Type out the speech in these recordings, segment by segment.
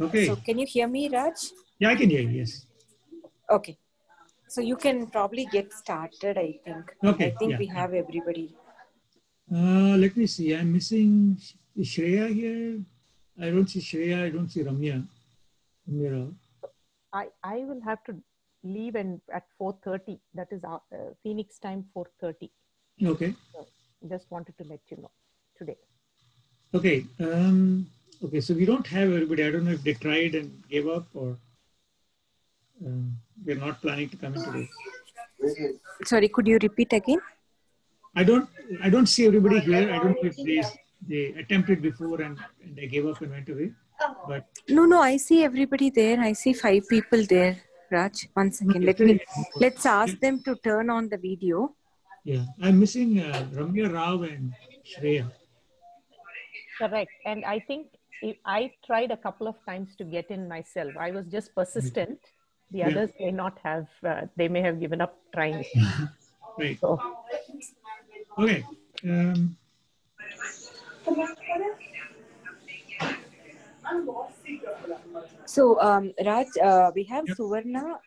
Okay. So can you hear me, Raj? Yeah, I can hear you, yes. Okay. So you can probably get started, I think. Okay. I think we have everybody. Let me see. I'm missing Shreya here. I don't see Shreya. I don't see Ramya. I will have to leave and at 4:30. That is our, Phoenix time, 4:30. Okay. So just wanted to let you know today. Okay. Okay. So we don't have everybody. I don't know if they tried and gave up or they're not planning to come in today. Sorry. Could you repeat again? I don't see everybody here. I don't know if they attempted before and they gave up and went away. But no, I see everybody there. I see 5 people there. Raj, one second. Let's ask them to turn on the video. Yeah, I'm missing Ramya Rao and Shreya. Correct, and I think I tried a couple of times to get in myself. I was just persistent. The others may not have. They may have given up trying. Right. So. Okay. So, Raj, we have Suvarna,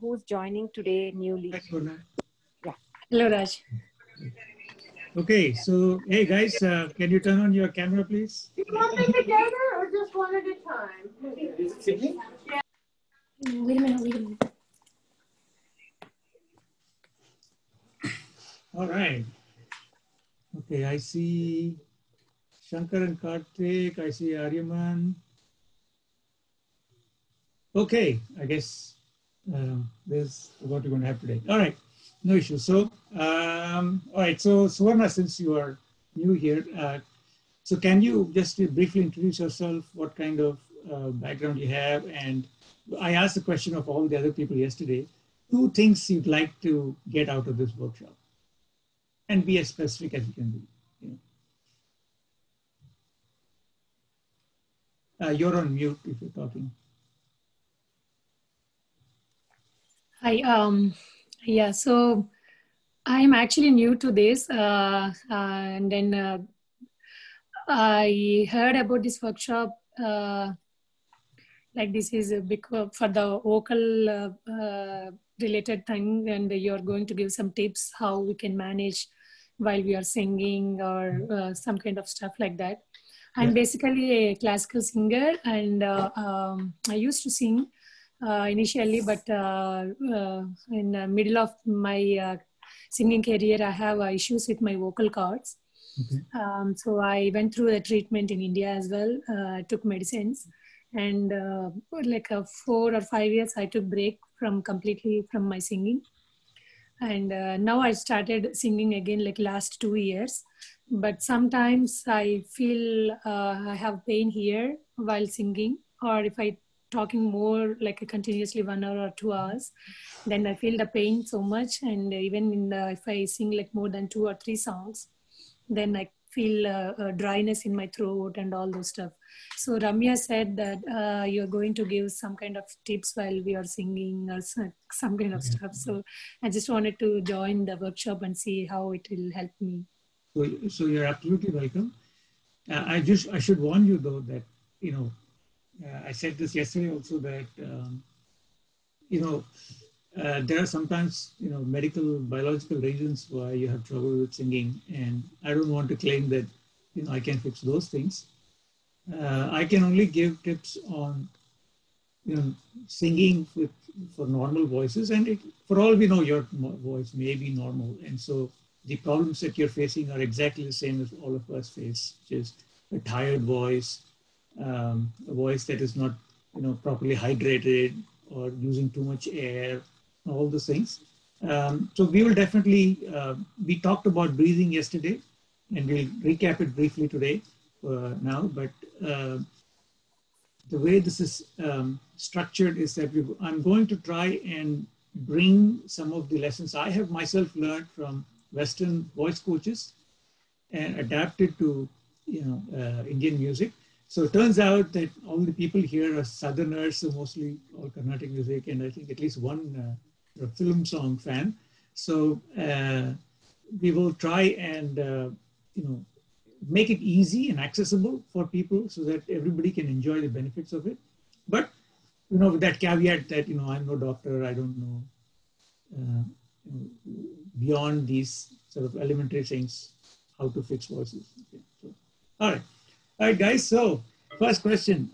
who's joining today newly. Yeah. Hello, Raj. Okay, so, hey guys, can you turn on your camera, please? Do you want them together or just one at a time? Is it Sydney? Yeah. Wait a minute. All right. Okay, I see Shankar and Karthik. I see Aryaman. Okay, I guess this is what we're going to have today. All right, no issue. So, all right, so Suvarna, since you are new here, so can you just briefly introduce yourself, what kind of background you have? And I asked the question of all the other people yesterday, 2 things you'd like to get out of this workshop and be as specific as you can be. You know. You're on mute if you're talking. Hi, yeah, so I'm actually new to this and then I heard about this workshop, like this is a big for the vocal related thing, and you're going to give some tips how we can manage while we are singing or some kind of stuff like that. I'm basically a classical singer and I used to sing initially, but in the middle of my singing career, I have issues with my vocal cords. Okay. So I went through a treatment in India as well. I took medicines, and for like 4 or 5 years, I took break from completely from my singing. And now I started singing again like last 2 years. But sometimes I feel I have pain here while singing, or if I talking more like continuously 1 hour or 2 hours, then I feel the pain so much. And even in the, if I sing like more than 2 or 3 songs, then I feel a dryness in my throat and all those stuff. So Ramya said that you're going to give some kind of tips while we are singing or some kind of stuff. So I just wanted to join the workshop and see how it will help me. So you're absolutely welcome. I should warn you though that, you know, I said this yesterday also that, you know, there are sometimes, you know, medical, biological reasons why you have trouble with singing. And I don't want to claim that, you know, I can fix those things. I can only give tips on, you know, singing for normal voices. And it, for all we know, your voice may be normal. And so the problems that you're facing are exactly the same as all of us face, just a tired voice, a voice that is not, you know, properly hydrated or using too much air, all those things. So we will definitely, we talked about breathing yesterday and we'll recap it briefly today now, but the way this is structured is that I'm going to try and bring some of the lessons I have myself learned from Western voice coaches and adapt it to, you know, Indian music. So it turns out that all the people here are Southerners, so mostly all Carnatic music, and I think at least one film song fan. So we will try and, you know, make it easy and accessible for people so that everybody can enjoy the benefits of it. But, you know, with that caveat that, you know, I'm no doctor, I don't know, beyond these sort of elementary things, how to fix voices. Okay, so, all right, guys. So first question.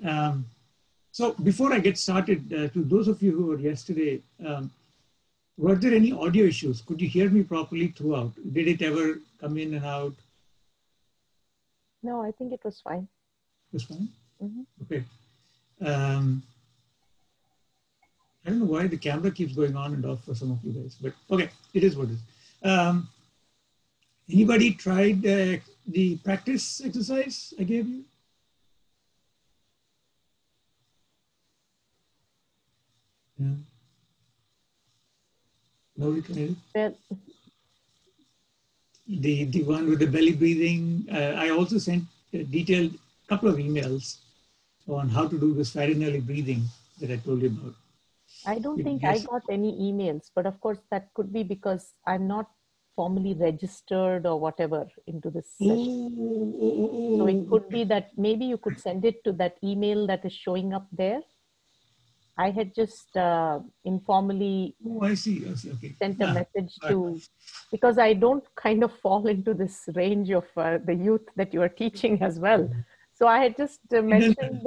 So before I get started, to those of you who were yesterday, were there any audio issues? Could you hear me properly throughout? Did it ever come in and out? No, I think it was fine. It was fine? Mm-hmm. Okay. I don't know why the camera keeps going on and off for some of you guys, but okay, it is what it is. Anybody tried the practice exercise I gave you? Yeah. Nobody tried it? Yeah. The one with the belly breathing. I also sent a detailed couple of emails on how to do this pharyngeally breathing that I told you about. I don't think I got any emails, but of course that could be because I'm not formally registered or whatever into this session. So it could be that maybe you could send it to that email that is showing up there. I had just informally I see. Okay. Sent a message to, because I don't kind of fall into this range of the youth that you are teaching as well. So I had just mentioned,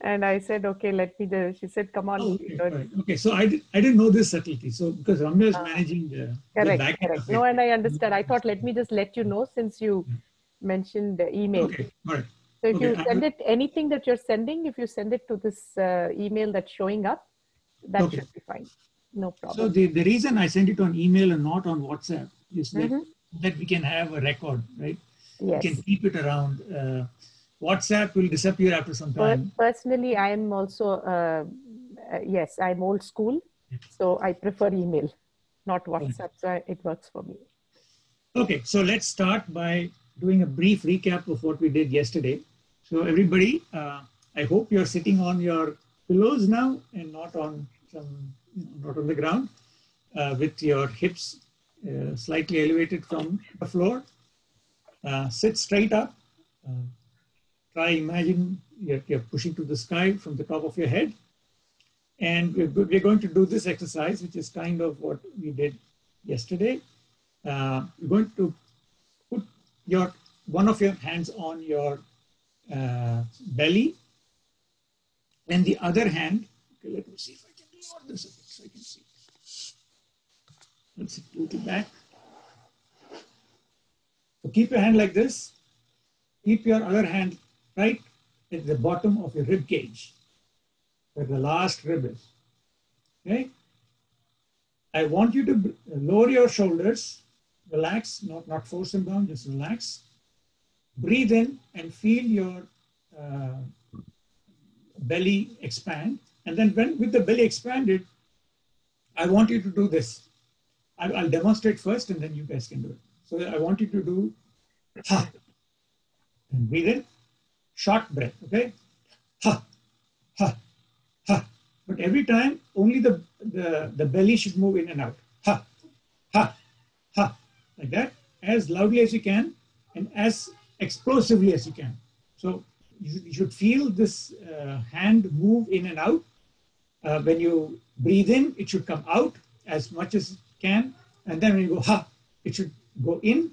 and I said, okay, let me do. She said, come on. Okay, right. Okay. So I didn't know this subtlety. So because Ramya is managing the correct. No, and I understand. I thought, let me just let you know, since you mentioned the email. Okay. All right. So if you send it, anything that you're sending, if you send it to this email that's showing up, that should be fine. No problem. So the reason I sent it on email and not on WhatsApp is that, that we can have a record, right? Yes. We can keep it around. WhatsApp will disappear after some time. Personally, I am also, yes, I'm old school. So I prefer email, not WhatsApp. So it works for me. Okay, so let's start by doing a brief recap of what we did yesterday. So everybody, I hope you're sitting on your pillows now and not on some, not on the ground, with your hips slightly elevated from the floor. Sit straight up. Try imagine you're pushing to the sky from the top of your head. And we're going to do this exercise, which is kind of what we did yesterday. We're going to put your one of your hands on your belly, and the other hand. Okay, let me see if I can do this a bit so I can see. Let's put it back. So keep your hand like this. Keep your other hand right at the bottom of your rib cage, where the last rib is. Okay. I want you to lower your shoulders, relax, not force them down, just relax. Breathe in and feel your belly expand. And then when with the belly expanded, I want you to do this. I'll demonstrate first and then you guys can do it. So I want you to do ha, and breathe in, short breath, okay? Ha, ha, ha. But every time, only the belly should move in and out. Ha, ha, ha, like that, as loudly as you can and as explosively as you can. So you should feel this hand move in and out. When you breathe in, it should come out as much as it can. And then when you go ha, it should go in,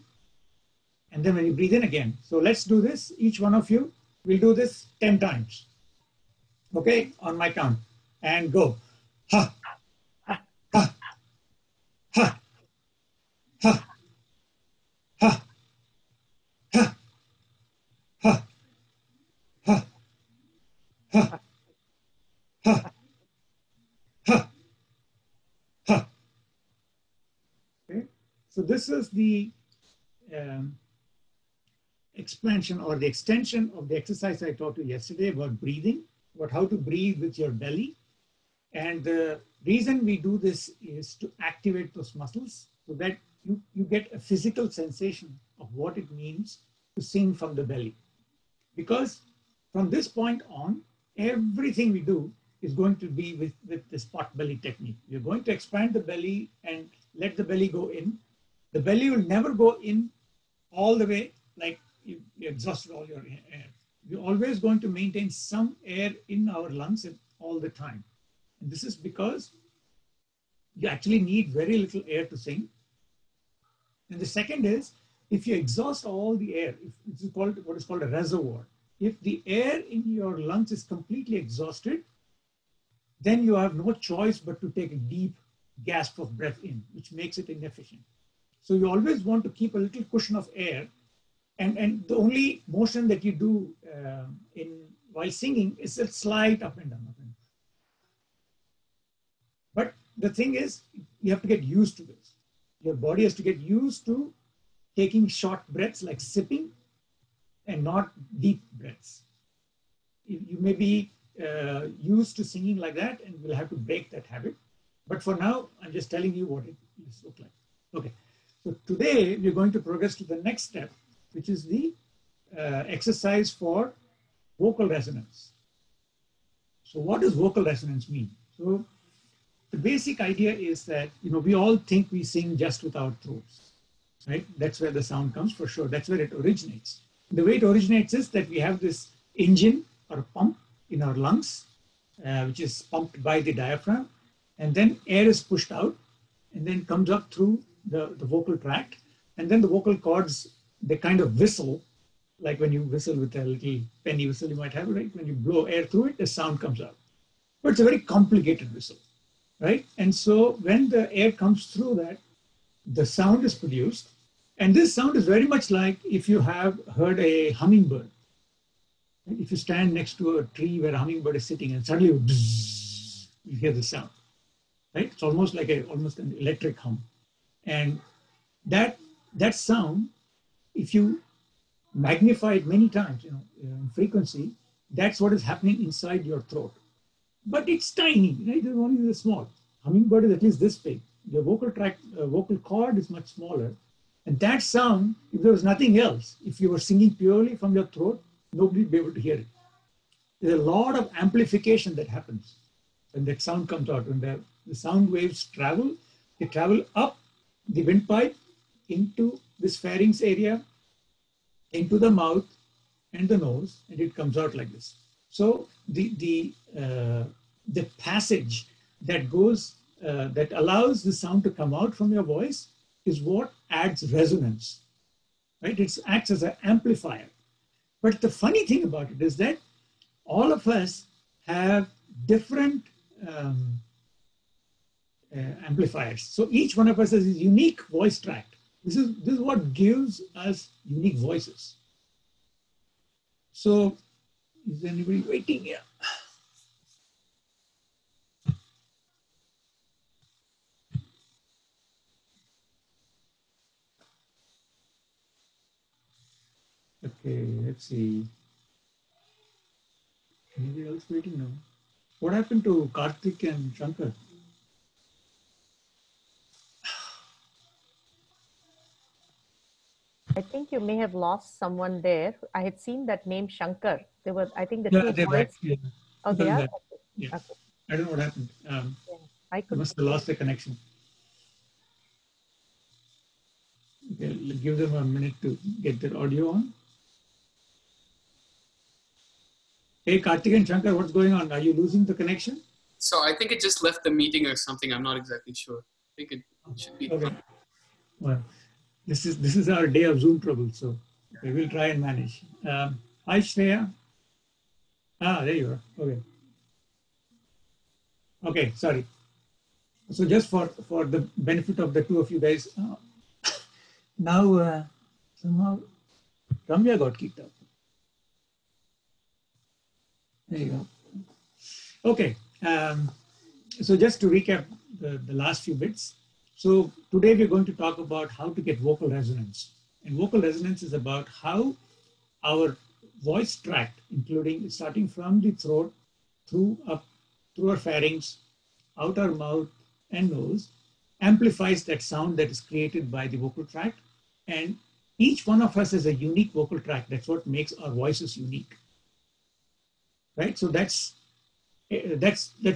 and then when you breathe in again. So let's do this. Each one of you will do this 10 times. Okay, on my count. And go. Ha, ha, ha, ha, ha, ha, ha, ha, ha, ha, ha. So this is the expansion or the extension of the exercise I taught you yesterday about breathing, about how to breathe with your belly. And the reason we do this is to activate those muscles so that you get a physical sensation of what it means to sing from the belly. Because from this point on, everything we do is going to be with this pot belly technique. You're going to expand the belly and let the belly go in. The belly will never go in all the way, like you exhausted all your air. we're always going to maintain some air in our lungs all the time. And this is because you actually need very little air to sing. And the second is, if you exhaust all the air, this is called what is called a reservoir. If the air in your lungs is completely exhausted, then you have no choice but to take a deep gasp of breath in, which makes it inefficient. So you always want to keep a little cushion of air. And the only motion that you do while singing is a slight up and down. But the thing is, you have to get used to this. Your body has to get used to taking short breaths like sipping and not deep breaths. You may be used to singing like that, and we'll have to break that habit. But for now, I'm just telling you what it looks like. Okay, so today we're going to progress to the next step, which is the exercise for vocal resonance. So what does vocal resonance mean? So the basic idea is that, you know, we all think we sing just with our throats, right? That's where the sound comes for sure. That's where it originates. The way it originates is that we have this engine or pump in our lungs, which is pumped by the diaphragm, and then air is pushed out and then comes up through the vocal tract, and then the vocal cords, they kind of whistle, like when you whistle with a little penny whistle you might have, right? When you blow air through it, the sound comes out. But it's a very complicated whistle, right? And so when the air comes through that, the sound is produced. And this sound is very much like if you have heard a hummingbird. If you stand next to a tree where a hummingbird is sitting and suddenly you hear the sound, right? It's almost like almost an electric hum. And that sound, if you magnify it many times, you know, in frequency, that's what is happening inside your throat. But it's tiny, right? It's only this small. Hummingbird is at least this big. The vocal tract, vocal cord is much smaller. And that sound, if there was nothing else, if you were singing purely from your throat, nobody would be able to hear it. There's a lot of amplification that happens when that sound comes out. When the sound waves travel, they travel up the windpipe into this pharynx area, into the mouth and the nose, and it comes out like this. So the passage that goes, that allows the sound to come out from your voice is what adds resonance, right? It acts as an amplifier. But the funny thing about it is that all of us have different amplifiers. So each one of us has a unique voice tract. This is what gives us unique voices. So, is anybody waiting here? Okay, let's see. Anybody else waiting now? What happened to Karthik and Shankar? I think you may have lost someone there. I had seen that name Shankar. They were, I think, the two boys. Back, yeah. Oh, they are? Yeah. Okay. I don't know what happened. I must have lost the connection. Okay, give them a minute to get their audio on. Hey, Karthik and Shankar, what's going on? Are you losing the connection? So I think it just left the meeting or something. I'm not exactly sure. I think it should be. Okay. Well, this is our day of Zoom trouble, so we will try and manage. Hi, Shreya. There you are. Okay. Okay, sorry. So just for the benefit of the two of you guys, now somehow Ramya got kicked out. There you go. Okay. So just to recap the last few bits. So today we're going to talk about how to get vocal resonance. And vocal resonance is about how our voice tract, including starting from the throat, through our pharynx, out our mouth and nose, amplifies that sound that is created by the vocal tract. And each one of us has a unique vocal tract. That's what makes our voices unique, right? So that's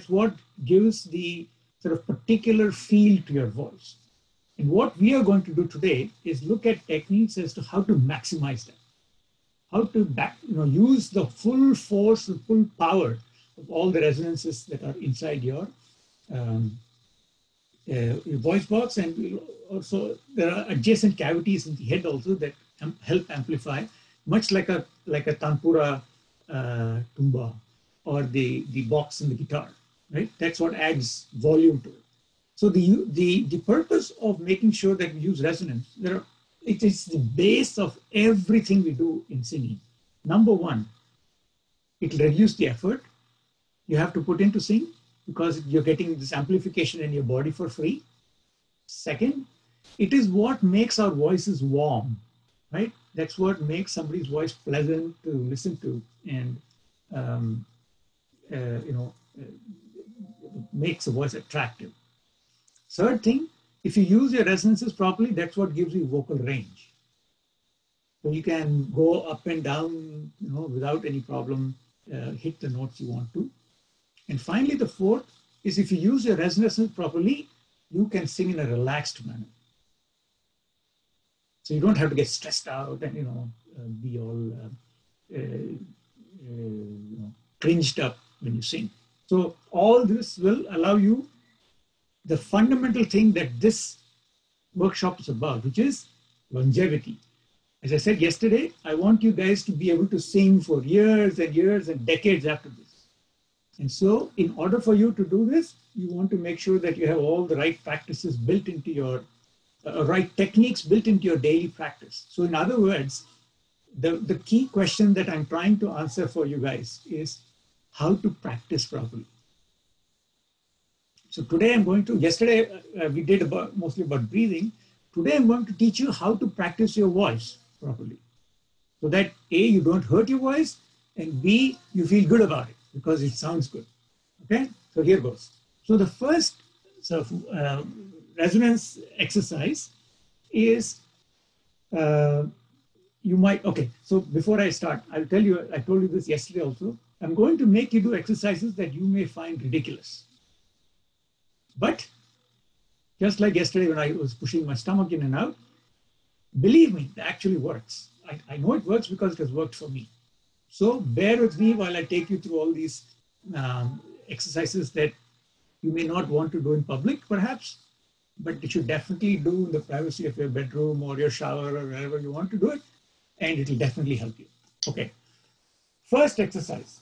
what gives the sort of particular feel to your voice. And what we are going to do today is look at techniques as to how to maximize that. how to use the full force, the full power of all the resonances that are inside your voice box. And also there are adjacent cavities in the head also that help amplify, much like a tanpura tumba or the box in the guitar, right? That's what adds volume to it. So the purpose of making sure that we use resonance, it is the base of everything we do in singing. Number one, it'll reduce the effort you have to put in to sing because you're getting this amplification in your body for free. Second, it is what makes our voices warm, right? That's what makes somebody's voice pleasant to listen to and makes the voice attractive. Third thing, if you use your resonances properly, that's what gives you vocal range. So you can go up and down, without any problem, hit the notes you want to. And finally, the fourth is if you use your resonances properly, you can sing in a relaxed manner. So you don't have to get stressed out and, be all cringed up when you sing. So all this will allow you the fundamental thing that this workshop is about, which is longevity. As I said yesterday, I want you guys to be able to sing for years and years and decades after this. And so in order for you to do this, you want to make sure that you have all the right practices built into your, right techniques built into your daily practice. So in other words, the key question that I'm trying to answer for you guys is how to practice properly. So today I'm going to, yesterday we did mostly about breathing. Today I'm going to teach you how to practice your voice properly. So that A, you don't hurt your voice, and B, you feel good about it because it sounds good. Okay, so here goes. So the first resonance exercise is, so before I start, I'll tell you, I told you this yesterday also, I'm going to make you do exercises that you may find ridiculous. But just like yesterday when I was pushing my stomach in and out, believe me, it actually works. I know it works because it has worked for me. So bear with me while I take you through all these exercises that you may not want to do in public perhaps, but you should definitely do in the privacy of your bedroom or your shower or wherever you want to do it, and it'll definitely help you. Okay, first exercise.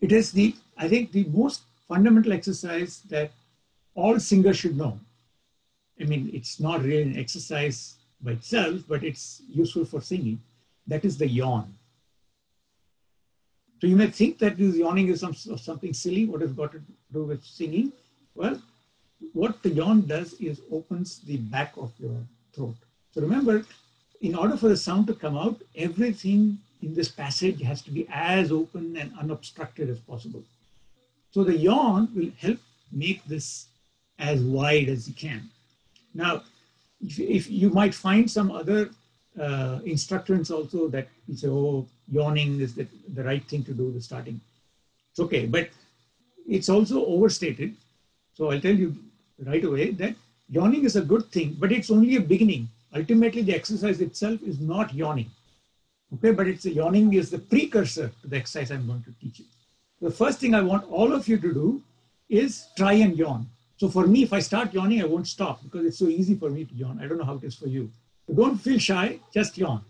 It is I think the most fundamental exercise that all singers should know. I mean, it's not really an exercise by itself, but it's useful for singing. That is the yawn. So you may think that this yawning is something silly. What has got to do with singing? Well, what the yawn does is opens the back of your throat. So remember, in order for the sound to come out, everything in this passage has to be as open and unobstructed as possible. So the yawn will help make this as wide as you can. Now, if you might find some other instructions also that you say, oh, yawning is the right thing to do with starting. It's okay, but it's also overstated. So I'll tell you right away that yawning is a good thing, but it's only a beginning. Ultimately, the exercise itself is not yawning. Okay, but it's the yawning is the precursor to the exercise I'm going to teach you. The first thing I want all of you to do is try and yawn. So for me, if I start yawning, I won't stop because it's so easy for me to yawn. I don't know how it is for you. So don't feel shy, just yawn.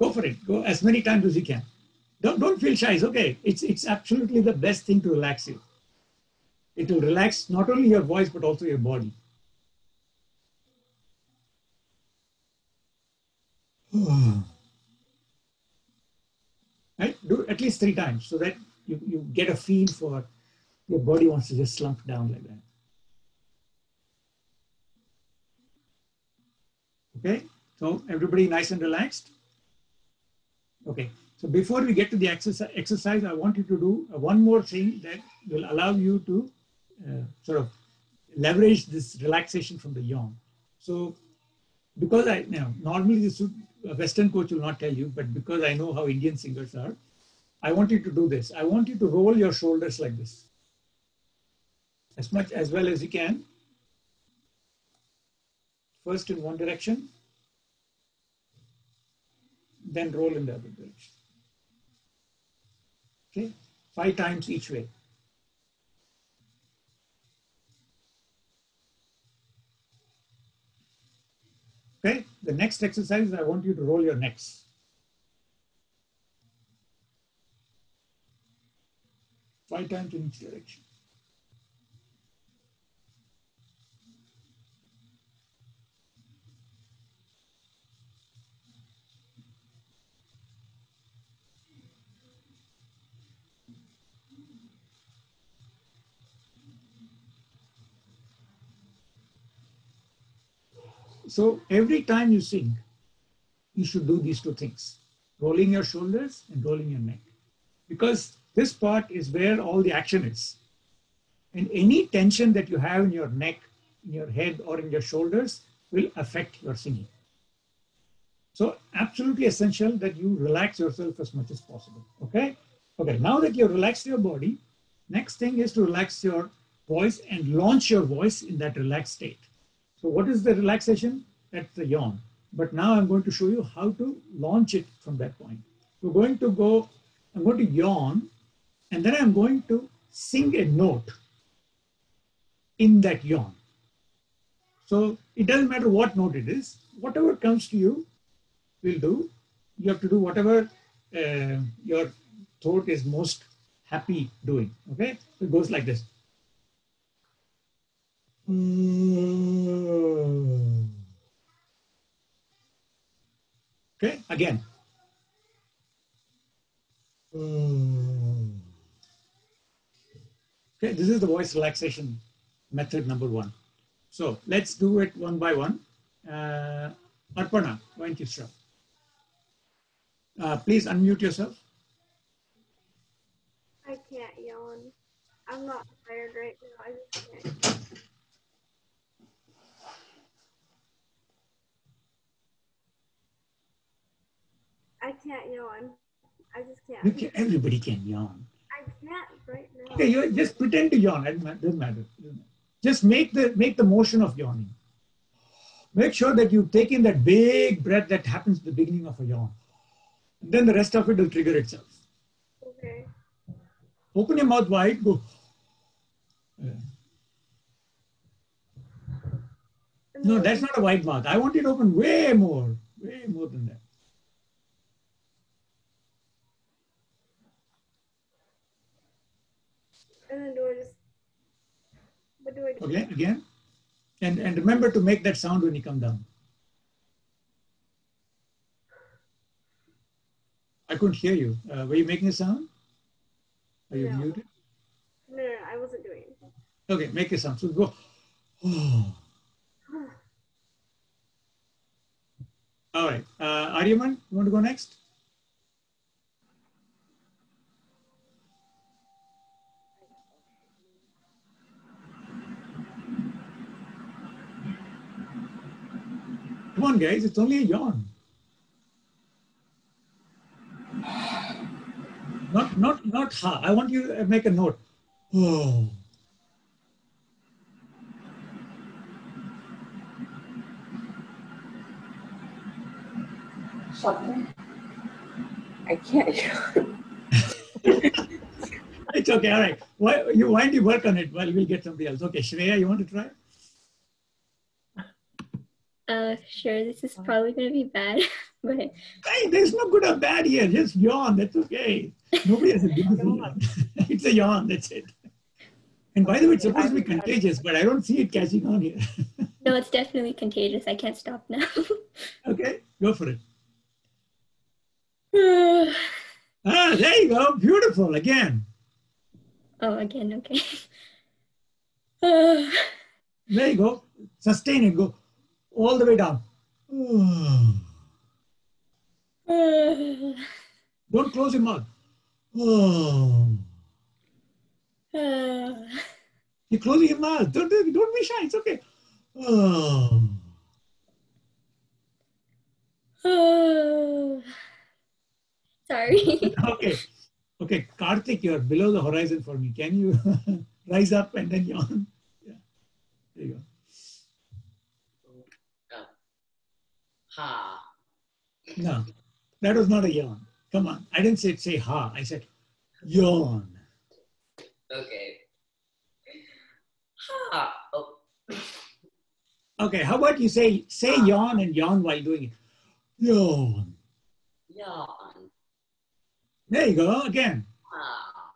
Go for it, go as many times as you can. Don't feel shy, it's okay. It's absolutely the best thing to relax you. It will relax not only your voice, but also your body. Right? Do at least 3 times so that you get a feel for your body wants to just slump down like that. Okay, so everybody nice and relaxed. Okay, so before we get to the exercise, I want you to do one more thing that will allow you to sort of leverage this relaxation from the yawn. So because normally this would, a Western coach will not tell you, but because I know how Indian singers are, I want you to do this. I want you to roll your shoulders like this, as well as you can. first in one direction, then roll in the other direction. Okay, 5 times each way. Okay, the next exercise, I want you to roll your necks. Five times in each direction. So every time you sing, you should do these two things, rolling your shoulders and rolling your neck, because this part is where all the action is. And any tension that you have in your neck, in your head, or in your shoulders will affect your singing. So absolutely essential that you relax yourself as much as possible, okay? Okay, now that you've relaxed your body, next thing is to relax your voice and launch your voice in that relaxed state. So what is the relaxation? That's the yawn. But now I'm going to show you how to launch it from that point. We're going to go, I'm going to yawn, and then I'm going to sing a note in that yawn. So it doesn't matter what note it is, whatever comes to you will do. You have to do whatever your throat is most happy doing, okay? So it goes like this. Okay, again. Okay, this is the voice relaxation method number one. So let's do it one by one. Arpana, why don't you start? Please unmute yourself. I can't yawn. I'm not tired right now. I just can't. I can't yawn. I just can't. Can, everybody can yawn. I can't right now. Okay, you just pretend to yawn. It doesn't matter. Just make the motion of yawning. Make sure that you take in that big breath that happens at the beginning of a yawn. And then the rest of it will trigger itself. Okay. Open your mouth wide. Go. Yeah. No, that's not a wide mouth. I want it open way more than that. And then do I just, what do I do? Okay, again. And remember to make that sound when you come down. I couldn't hear you. Were you making a sound? Are you muted? No, I wasn't doing anything. Okay, make a sound. So go. Oh. All right. Aryaman, you want to go next? Come on, guys, it's only a yawn. Not ha. I want you to make a note. Oh. Something. I can't yawn. It's okay, all right. Why don't you work on it while we'll get somebody else? Okay, Shreya, you want to try? Sure, this is probably going to be bad, but... Hey, there's no good or bad here. Just yawn, that's okay. Nobody has a big yawn. It's a yawn, that's it. And by the way, it's supposed to be contagious, but I don't see it catching on here. No, it's definitely contagious. I can't stop now. Okay, go for it. Ah, there you go. Beautiful, again. Oh, again, okay. There you go. Sustain it, go. All the way down. Don't close your mouth. You're closing your mouth. Don't be shy. It's okay. Sorry. Okay. Okay, Karthik, you're below the horizon for me. Can you rise up and then yawn? Yeah. There you go. ha. No, that was not a yawn. Come on. I didn't say ha. I said yawn. Okay. Ha. Oh. Okay. How about you say ha. Yawn and yawn while doing it? Yawn. Yawn. There you go. Again. Ha.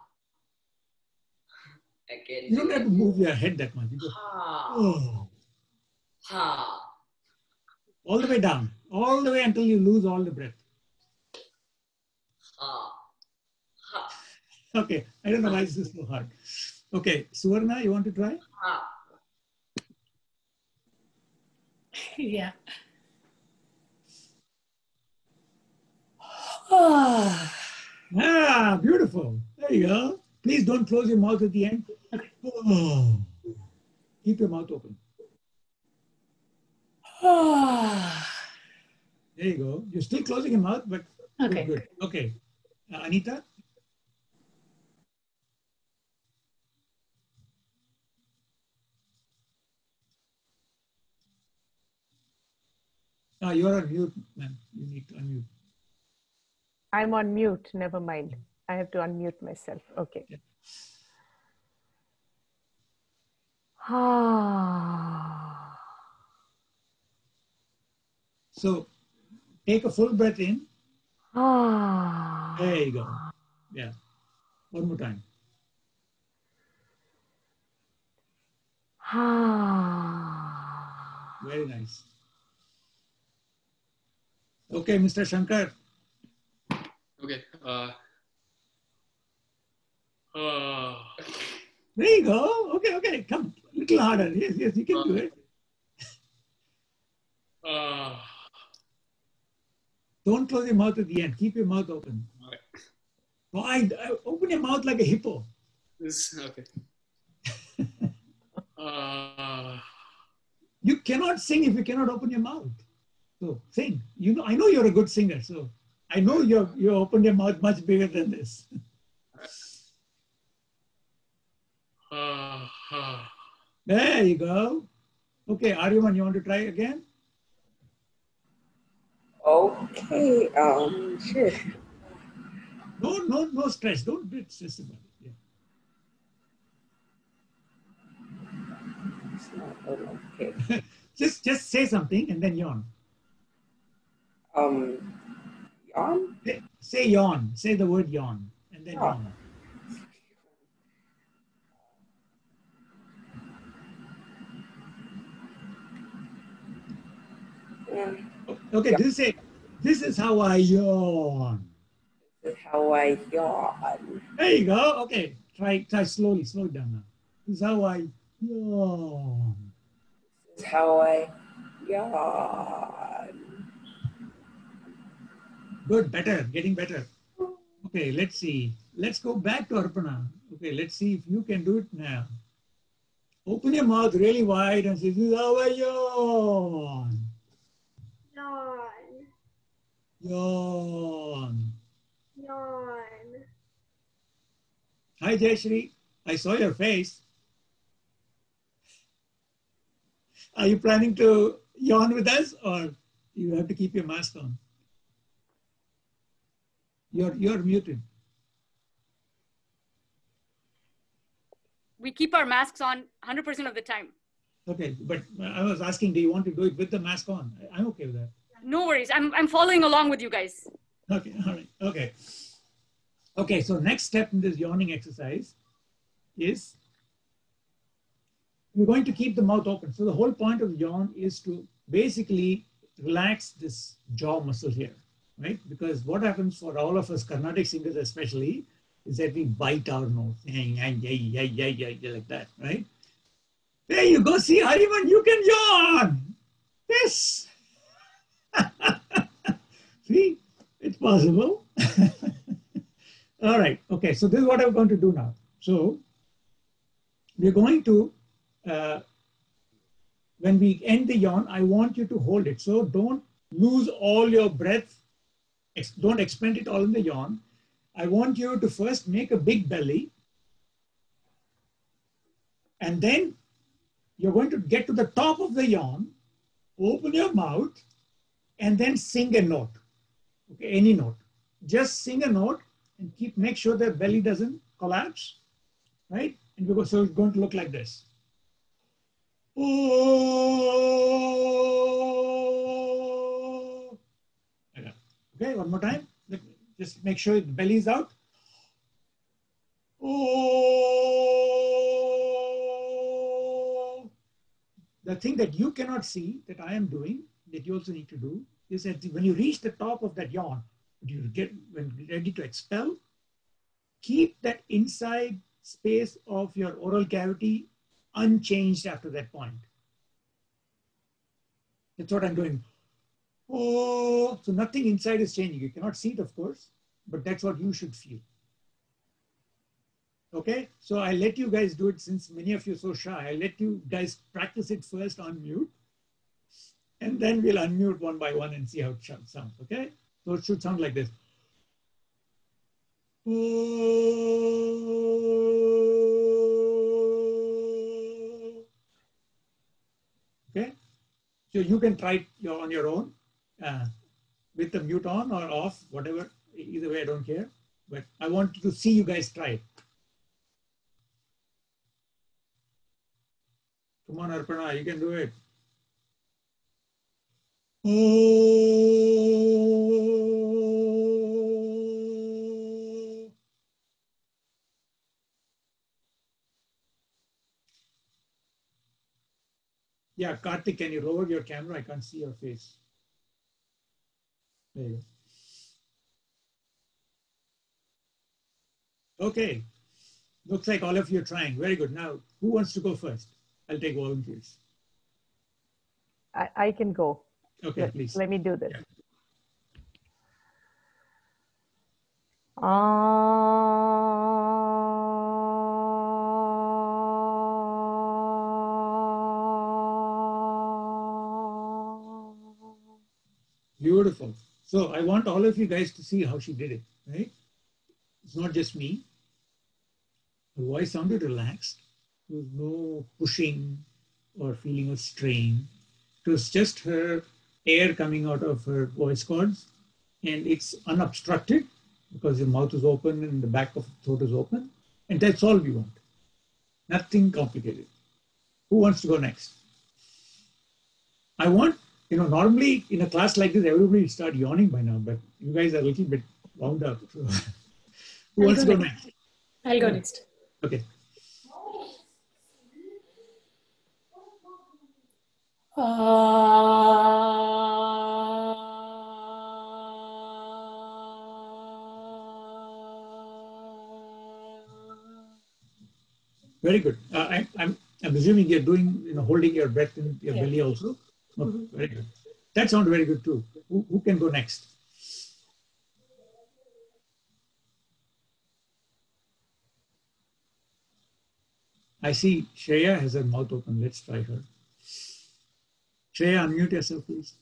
Again. You don't have to move your head that much. You go, ha. Oh. Ha. All the way down. All the way until you lose all the breath. Ha. Ha. Okay. I don't know why this is so hard. Okay. Suvarna, you want to try? Ha. Yeah. Ah. Ah, beautiful. There you go. Please don't close your mouth at the end. Oh. Keep your mouth open. Ah. There you go. You're still closing your mouth, but okay. Good. Okay. Anita? You are on mute, ma'am. You need to unmute. I'm on mute. Never mind. I have to unmute myself. Okay. Yeah. Ah. So take a full breath in. Ah. There you go. Yeah. One more time. Ah. Very nice. Okay, Mr. Shankar. Okay. There you go. Okay, okay. Come a little harder. Yes, yes, you can do it. Don't close your mouth at the end. Keep your mouth open. Okay. I open your mouth like a hippo. This, okay. You cannot sing if you cannot open your mouth. So sing. You know, I know you're a good singer, so I know you opened your mouth much bigger than this. There you go. Okay, Aryaman, you want to try again? Okay, sure. No stress. Don't be stressed about it. Yeah. It's not okay. just say something and then yawn. Yawn? Say yawn. Say the word yawn and then yawn. Okay, yeah. This is how I yawn. This is how I yawn. There you go. Okay, try slowly, slow down now. This is how I yawn. This is how I yawn. Good, better, getting better. Okay, let's see. Let's go back to Arpana. Okay, let's see if you can do it now. Open your mouth really wide and say, this is how I yawn. Yawn. Yawn. Yawn. Hi, Jayshree. I saw your face. Are you planning to yawn with us, or you have to keep your mask on? You're muted. We keep our masks on 100% of the time. Okay, but I was asking, do you want to do it with the mask on? I'm okay with that. No worries. I'm following along with you guys. Okay, all right. Okay. Okay, so next step in this yawning exercise is you're going to keep the mouth open. So the whole point of the yawn is to basically relax this jaw muscle here, right? Because what happens for all of us, Carnatic singers especially, is that we bite our nose, like that, right? There you go. See, Aryaman, you can yawn. Yes. See, it's possible. All right. Okay. So this is what I'm going to do now. So we're going to, when we end the yawn, I want you to hold it. So don't lose all your breath. Don't expend it all in the yawn. I want you to first make a big belly. And then you're going to get to the top of the yawn, open your mouth, and then sing a note, okay, any note. Just sing a note and keep, make sure that belly doesn't collapse, right? And because so it's going to look like this. Oh, okay, one more time. Just make sure the belly is out. Oh, the thing that you cannot see that I am doing, that you also need to do, is that when you reach the top of that yawn, you get when ready to expel, keep that inside space of your oral cavity unchanged after that point. That's what I'm doing. Oh, so nothing inside is changing. You cannot see it, of course, but that's what you should feel. Okay, so I let you guys do it since many of you are so shy. I let you guys practice it first on mute, and then we'll unmute one by one and see how it sounds. Okay, so it should sound like this. Okay, so you can try it on your own with the mute on or off, whatever. Either way, I don't care. But I want to see you guys try it. Come on, Arpana, you can do it. Oh. Yeah, Karthik, can you lower your camera? I can't see your face. There you go. Okay. Looks like all of you are trying. Very good. Now, who wants to go first? I'll take volunteers. I can go. Okay, please. Let me do this. Yeah. Beautiful. So I want all of you guys to see how she did it, right? It's not just me. Her voice sounded relaxed. There was no pushing or feeling of strain. It was just her air coming out of her voice cords, and it's unobstructed because your mouth is open and the back of the throat is open, and that's all we want. Nothing complicated. Who wants to go next? I want, you know, normally in a class like this, everybody will start yawning by now, but you guys are a little bit wound up. So who wants to go next? I'll go next. Okay. Very good. I'm assuming you're doing, you know, holding your breath in your belly also. Oh, very good. That sounds very good too. Who can go next? I see Shreya has her mouth open. Let's try her. Shreya, unmute yourself, please.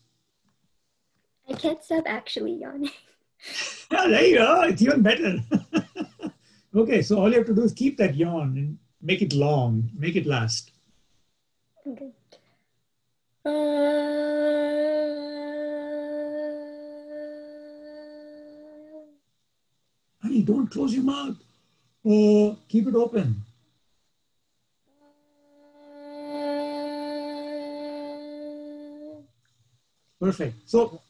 I can't stop actually yawning. Oh, there you go. It's even better. Okay, so all you have to do is keep that yawn and make it long, make it last. Okay. I mean, don't close your mouth. Oh, keep it open. Perfect. So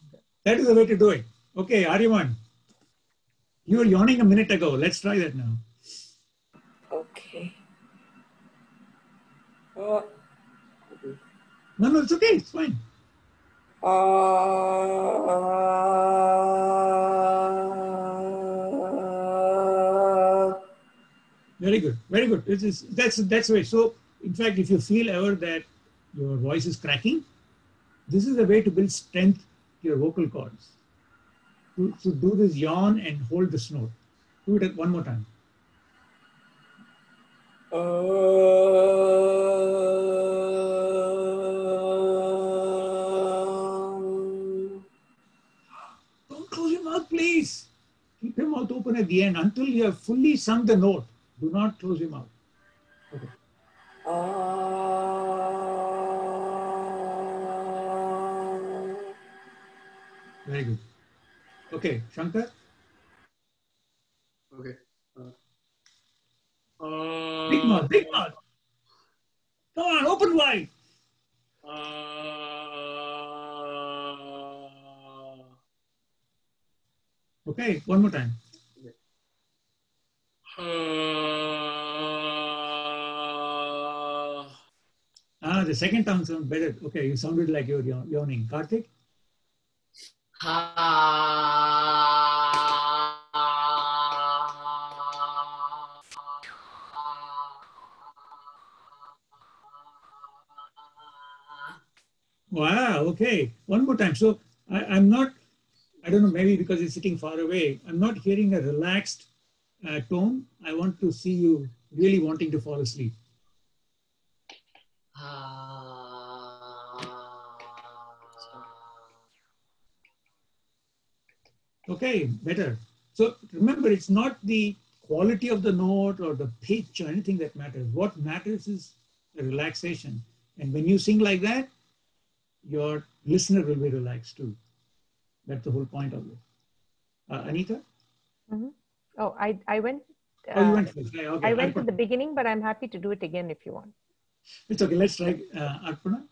that is the way to do it. Okay, Aryaman, you were yawning a minute ago. Let's try that now. Okay. No, it's okay. It's fine. Very good. Very good. It is, that's the way. So, in fact, if you feel ever that your voice is cracking, this is a way to build strength to your vocal cords. To do this yawn and hold this note. Do it one more time. Don't close your mouth, please. Keep your mouth open at the end until you have fully sung the note. Do not close your mouth. Okay. Very good. Okay, Shankar. Okay. Big mouth, big mouth. Come on, open wide. Okay, one more time. Okay. The second tongue sounds better. Okay, you sounded like you were yawning. Karthik? Wow, okay. One more time. So I'm not, I don't know, maybe because it's sitting far away, I'm not hearing a relaxed tone. I want to see you really wanting to fall asleep. Okay, better. So remember, it's not the quality of the note or the pitch or anything that matters. What matters is the relaxation. And when you sing like that, your listener will be relaxed too. That's the whole point of it. Anita? Mm-hmm. Oh, I went. Oh, you went first. Okay. I went to the beginning, but I'm happy to do it again if you want. It's okay. Let's try Arpana.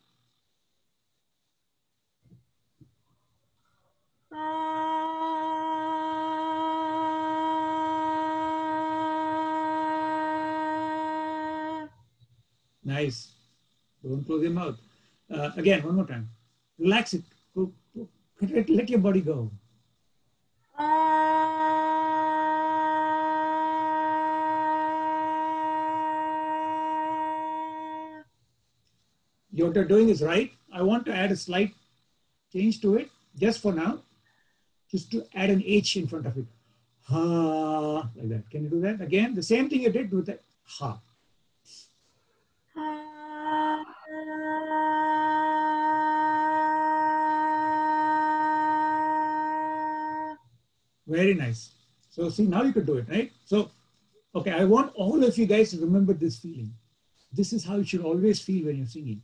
Nice. Don't close your mouth. Again, one more time. Relax it. Let your body go. What you're doing is right. I want to add a slight change to it, just for now. Just to add an H in front of it. Ha, like that. Can you do that? Again, the same thing you did with the ha. Very nice. So see, now you could do it, right? So, okay, I want all of you guys to remember this feeling. This is how you should always feel when you're singing.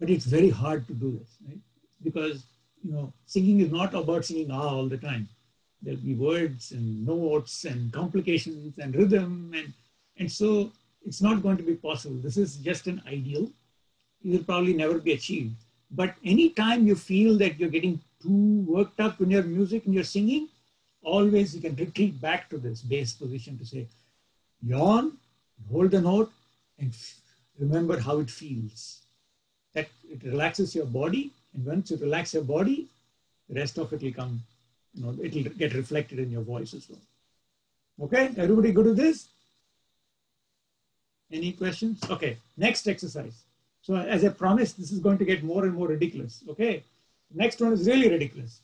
But it's very hard to do this, right? Because, you know, singing is not about singing ah all the time. There'll be words and notes and complications and rhythm. And so it's not going to be possible. This is just an ideal. It will probably never be achieved. But anytime you feel that you're getting too worked up in your music and you're singing, always you can retreat back to this bass position to say, yawn, hold the note, and remember how it feels. That it relaxes your body, and once you relax your body, the rest of it will come, you know, it will get reflected in your voice as well. Okay, everybody good with this? Any questions? Okay, next exercise. So as I promised, this is going to get more and more ridiculous, okay? Next one is really ridiculous.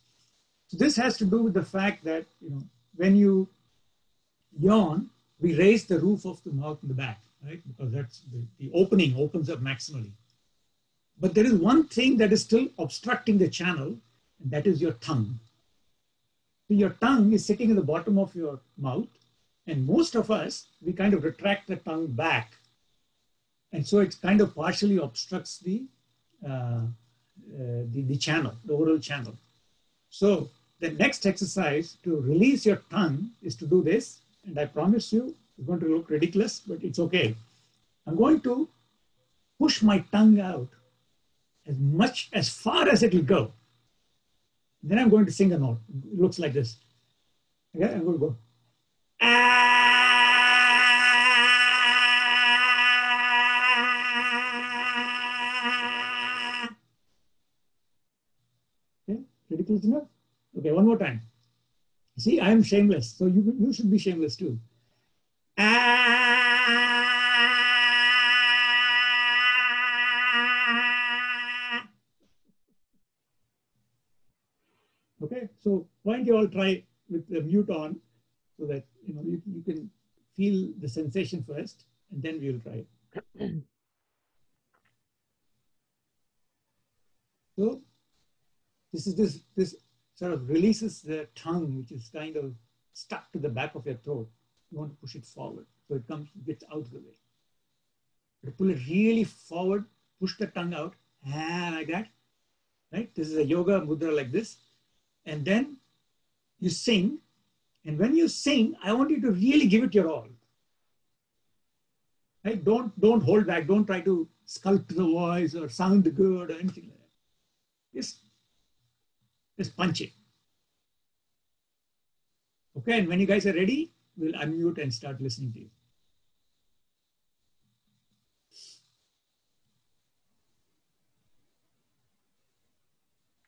So this has to do with the fact that, you know, when you yawn, we raise the roof of the mouth in the back, right? Because that's the opening opens up maximally. But there is one thing that is still obstructing the channel, and that is your tongue. So your tongue is sitting in the bottom of your mouth, and most of us, we kind of retract the tongue back. And so it kind of partially obstructs the channel, the oral channel. So the next exercise to release your tongue is to do this. And I promise you, it's going to look ridiculous, but it's okay. I'm going to push my tongue out as much, as far as it will go. Then I'm going to sing a note. It looks like this. Okay, I'm going to go. Okay, ridiculous enough? Okay, one more time. See, I am shameless, so you should be shameless too. Okay, so why don't you all try with the mute on so that you know you can feel the sensation first, and then we will try it. So this sort of releases the tongue, which is kind of stuck to the back of your throat. You want to push it forward, so it comes, gets out of the way. You pull it really forward, push the tongue out, like that, right? This is a yoga mudra like this. and then you sing. And when you sing, I want you to really give it your all. Right? Don't hold back. Don't try to sculpt the voice or sound good or anything like that. Just punch it. Okay, and when you guys are ready, we'll unmute and start listening to you.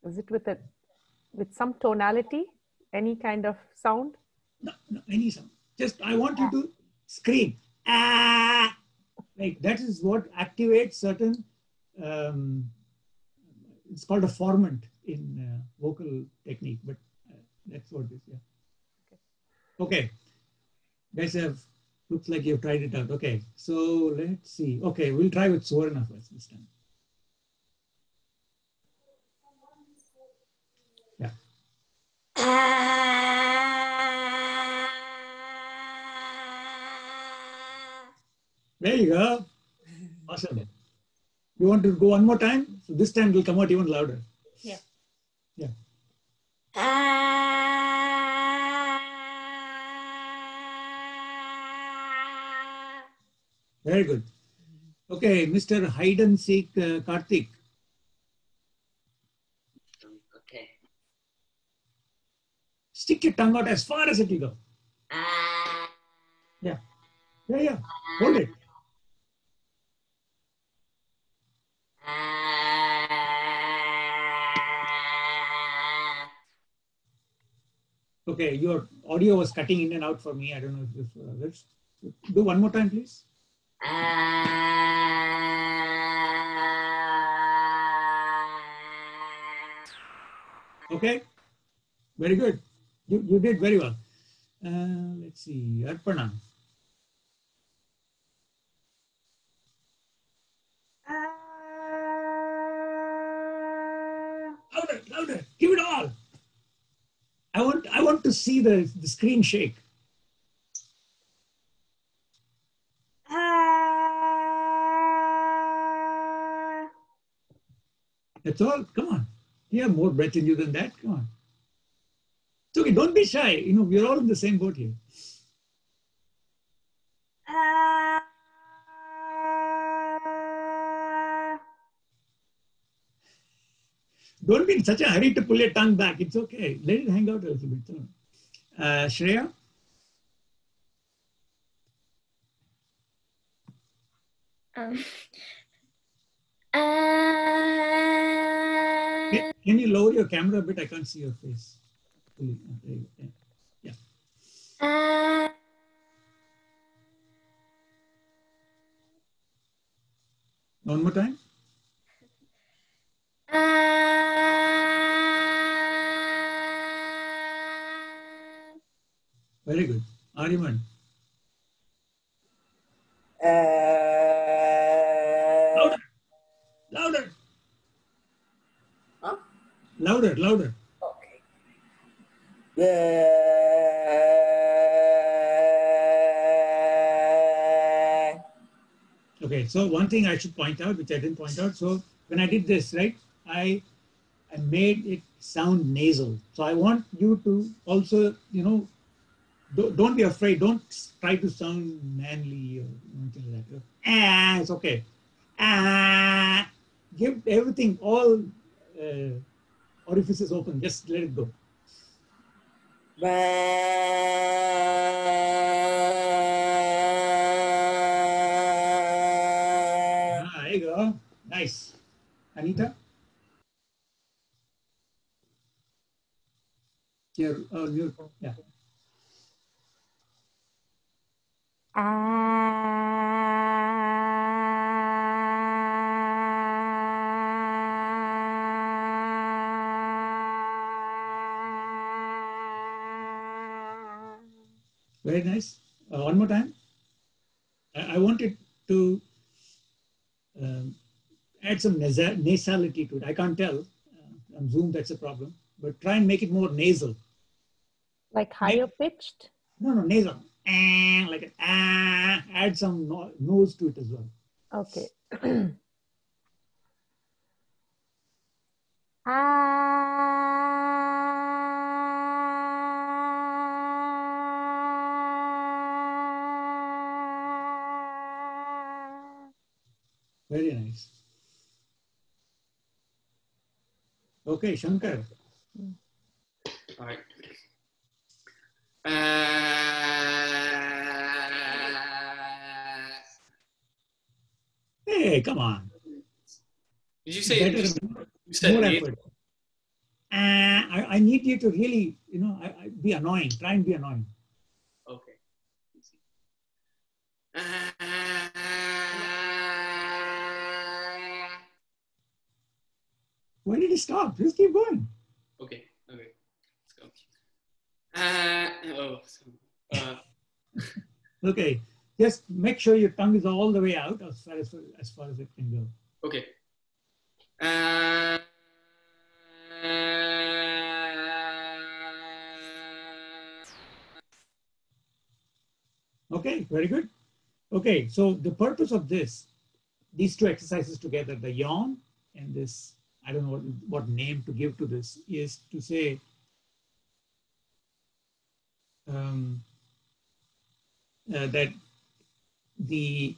Is it with some tonality, any kind of sound? No, any sound. Just I want you to scream. Ah! Like that is what activates certain, it's called a formant in vocal technique, but that's what it is, yeah. Okay, guys have, looks like you've tried it out. Okay, so let's see. Okay, we'll try with Suvarna first this time. Yeah. There you go. Awesome. You want to go one more time? So this time it will come out even louder. Yeah. Yeah. Very good. Okay, Mr. Hide and Seek Karthik. Okay. Stick your tongue out as far as it will go. Yeah. Yeah, yeah. Hold it. Okay, your audio was cutting in and out for me. I don't know if let's do one more time, please. Okay, very good. You did very well. Let's see, Arpana. Louder, louder. Give it all. I want to see the screen shake. That's all. Come on. You have more breath in you than that. Come on. It's okay. Don't be shy. You know, we're all in the same boat here. Don't be in such a hurry to pull your tongue back. It's okay. Let it hang out a little bit. Shreya? Can you lower your camera a bit? I can't see your face. Yeah. One more time. Very good. Aryaman. Louder. Louder. Louder, louder. Okay. Yeah. Okay, so one thing I should point out, which I didn't point out. So when I did this, right, I made it sound nasal. So I want you to also, you know, don't be afraid. Don't try to sound manly or anything like that. Ah, it's okay. Ah, give everything, all orifice is open, just let it go. Ah, there you go. Nice. Anita? Yeah. Very nice. One more time. I wanted to add some nasality to it. I can't tell. On Zoom, that's a problem. But try and make it more nasal. Like higher pitched? No, nasal. Like an ah. Add some nose to it as well. Okay. Ah. Very nice. Okay, Shankar. All right. Hey, come on. Did you say more effort? I need you to really, you know, be annoying. Try and be annoying. Okay. Easy. Why did he stop? Just keep going. Okay. Okay. Let's go. Okay. Just make sure your tongue is all the way out as far as it can go. Okay. Okay, very good. Okay, so the purpose of this, these two exercises together, the yawn and this, I don't know what name to give to this, is to say, that the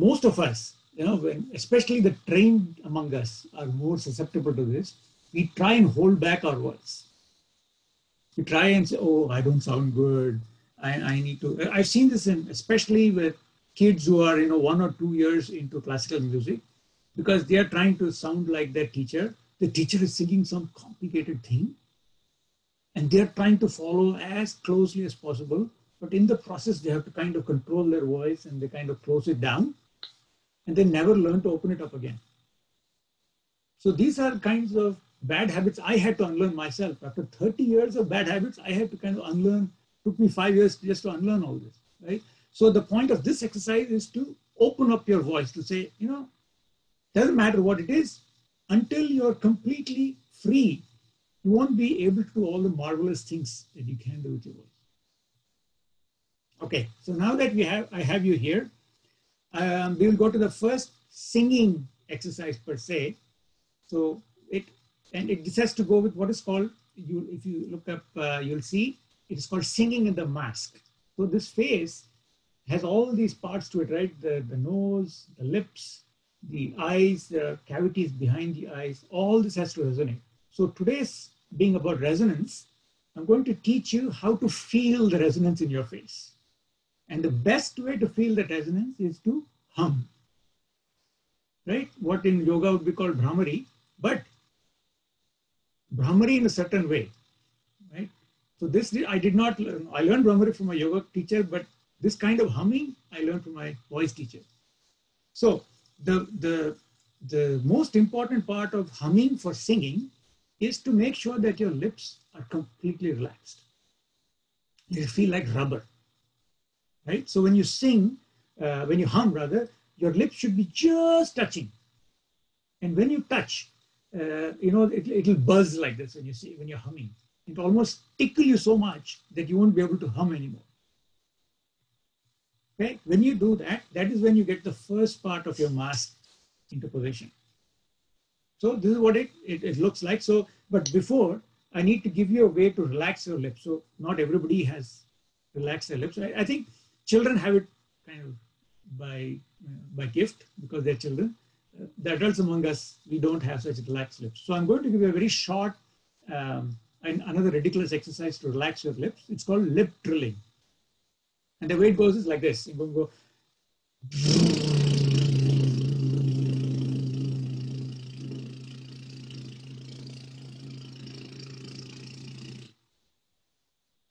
most of us, you know, when, especially the trained among us, are more susceptible to this. We try and hold back our words. We try and say, oh, I don't sound good. I need to. I've seen this in, especially with kids who are, you know, 1 or 2 years into classical music, because they are trying to sound like their teacher. The teacher is singing some complicated thing, and they're trying to follow as closely as possible. But in the process, they have to kind of control their voice and they kind of close it down, and they never learn to open it up again. So these are kinds of bad habits I had to unlearn myself. After 30 years of bad habits, I had to kind of unlearn. Took me 5 years just to unlearn all this, right? So the point of this exercise is to open up your voice, to say, you know, doesn't matter what it is, until you're completely free, you won't be able to do all the marvelous things that you can do with your voice. Okay, so now that we have, I have you here, we will go to the first singing exercise per se. So it has to go with what is called, if you look up, you'll see, it's called singing in the mask. So this face has all these parts to it, right? The nose, the lips, the eyes, the cavities behind the eyes, all this has to resonate. So today's being about resonance, I'm going to teach you how to feel the resonance in your face. And the best way to feel that resonance is to hum, right? What in yoga would be called Brahmari, but Brahmari in a certain way. So this, I did not learn. I learned Brahmari from my yoga teacher, but this kind of humming, I learned from my voice teacher. So the most important part of humming for singing is to make sure that your lips are completely relaxed. They feel like rubber, right? So when you sing, when you hum rather, your lips should be just touching. And when you touch, you know, it'll buzz like this when you're humming. It almost tickle you so much that you won't be able to hum anymore. Okay? When you do that, that is when you get the first part of your mask into position. So this is what it looks like. So, but before, I need to give you a way to relax your lips. So not everybody has relaxed their lips. I think children have it kind of by gift because they're children. The adults among us, we don't have such relaxed lips. So I'm going to give you a very short, and another ridiculous exercise to relax your lips. It's called lip trilling. And the way it goes is like this. You're going to go.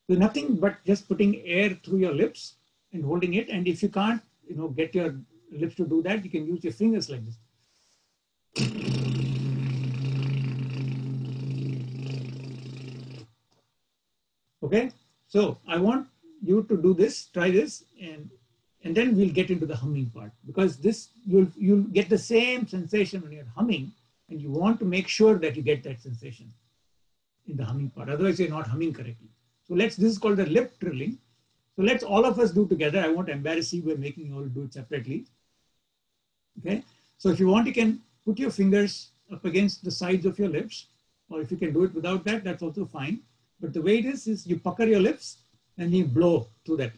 So nothing but just putting air through your lips and holding it. And if you can't, you know, get your lips to do that, you can use your fingers like this. Okay, so I want you to do this, try this, and then we'll get into the humming part, because this, you'll get the same sensation when you're humming, and you want to make sure that you get that sensation in the humming part. Otherwise, you're not humming correctly. So this is called the lip trilling. So let's all of us do together. I won't embarrass you by making you all do it separately. Okay, so if you want, you can put your fingers up against the sides of your lips, or if you can do it without that, that's also fine. But the way it is you pucker your lips and you blow through that.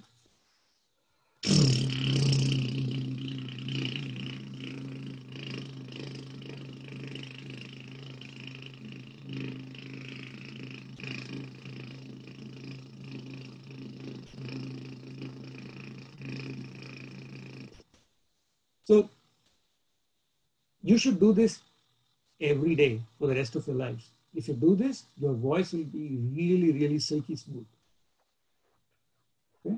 you should do this every day for the rest of your lives. If you do this, your voice will be really, really silky smooth. Okay?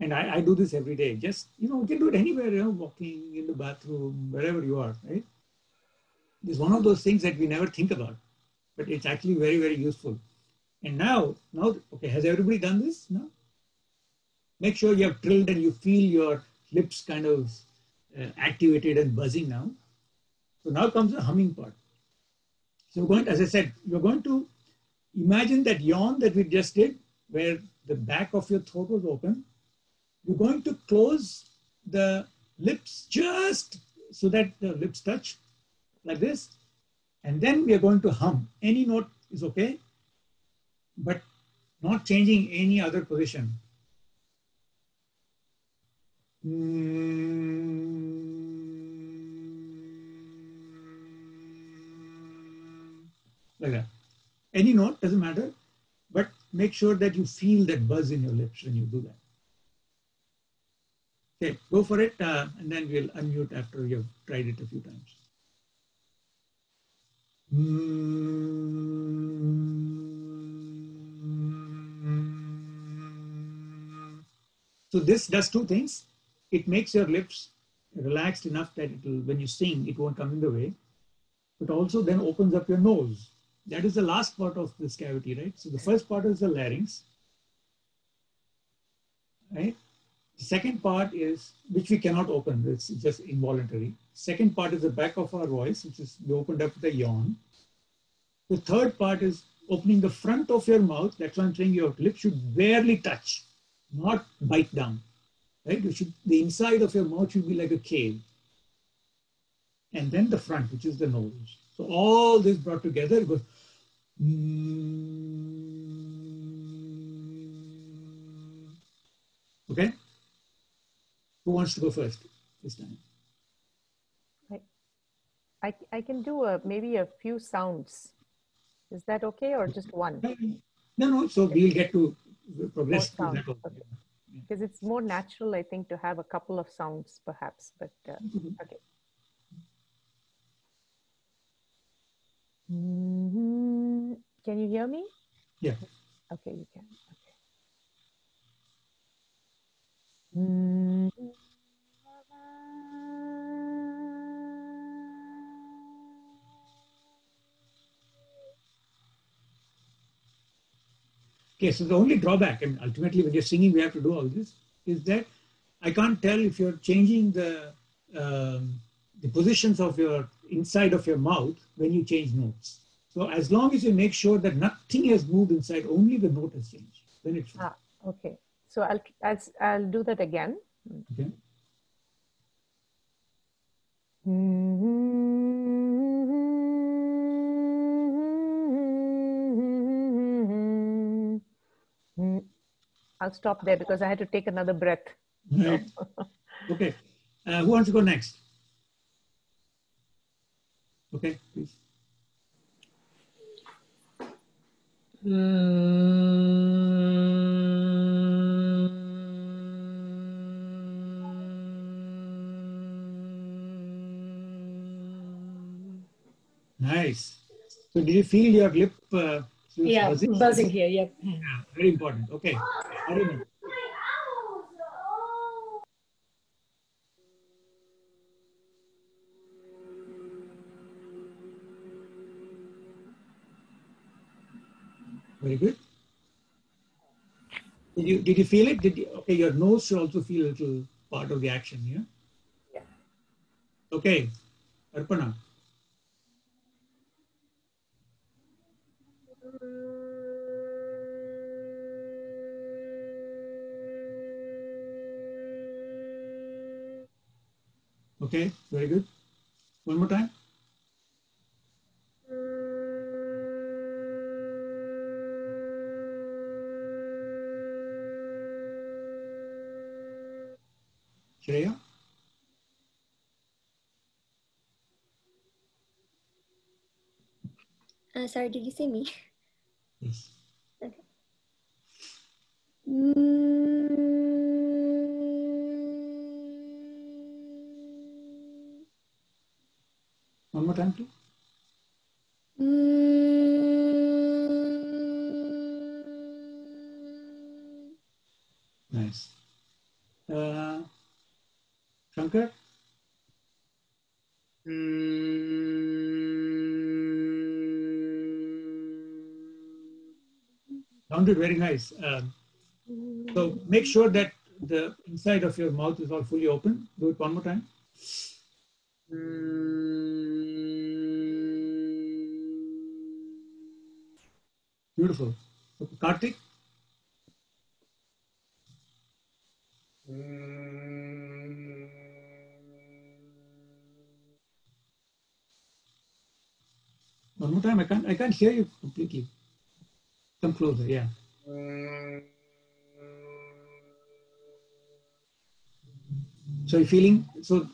And I do this every day. Just, you know, you can do it anywhere, you know, walking, in the bathroom, wherever you are, right? It's one of those things that we never think about, but it's actually very, very useful. And now, okay, has everybody done this? No? Make sure you have trilled and you feel your lips kind of activated and buzzing now. So now comes the humming part. So you're going, as I said, you're going to imagine that yawn that we just did, where the back of your throat was open. You're going to close the lips just so that the lips touch like this. And then we are going to hum. Any note is okay, but not changing any other position. Like that. Any note, doesn't matter, but make sure that you feel that buzz in your lips when you do that. Okay, go for it, and then we'll unmute after you've tried it a few times. So this does two things. It makes your lips relaxed enough that it'll, when you sing, it won't come in the way, but also then opens up your nose. That is the last part of this cavity, right? So the first part is the larynx, right? The second part is, which we cannot open, it's just involuntary. Second part is the back of our voice, which is we opened up with a yawn. The third part is opening the front of your mouth. That's why I'm saying your lips should barely touch, not bite down. Right? You should, the inside of your mouth should be like a cave. And then the front, which is the nose. So all this brought together goes. Okay? Who wants to go first this time? I can do maybe a few sounds. Is that okay, or just one? No. So we'll get to progress through that. Okay. Because it's more natural, I think, to have a couple of sounds, perhaps, but okay. Can you hear me? Yeah. Okay, you can. Okay. Okay, so the only drawback, and ultimately when you're singing, we have to do all this, is that I can't tell if you're changing the positions of your inside of your mouth when you change notes. So as long as you make sure that nothing has moved inside, only the note has changed, then it's fine. Okay, so I'll do that again. Okay. I'll stop there because I had to take another breath. Right. Okay. Who wants to go next? Okay, please. Nice. So did you feel your lip? Yeah, buzzing here, yep. Yeah, very important. Okay. Aryaman. Very good. Did you feel it? Okay, your nose should also feel a little part of the action, yeah? Yeah. Okay, Arpana. Okay, very good. One more time. Shreya? Sorry, did you say me? Yes. Okay. program too? Nice. Shankar? Sounded very nice. So make sure that the inside of your mouth is all fully open. Do it one more time. Beautiful. Okay, Karthik? One more time. I can't hear you completely. Come closer. Yeah. So you're feeling, so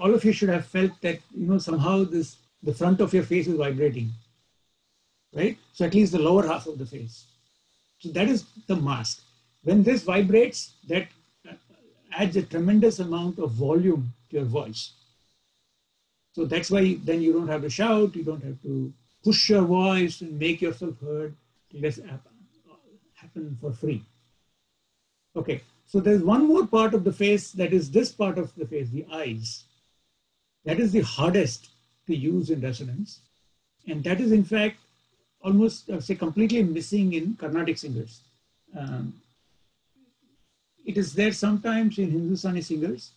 all of you should have felt that, you know, somehow this, the front of your face is vibrating, right? So at least the lower half of the face. So that is the mask. When this vibrates, that adds a tremendous amount of volume to your voice. So that's why then you don't have to shout, you don't have to push your voice and make yourself heard. Let's happen for free. Okay, so there's one more part of the face, that is this part of the face, the eyes. That is the hardest to use in resonance. And that is in fact, almost I would say completely missing in Carnatic singers. It is there sometimes in Hindustani singers,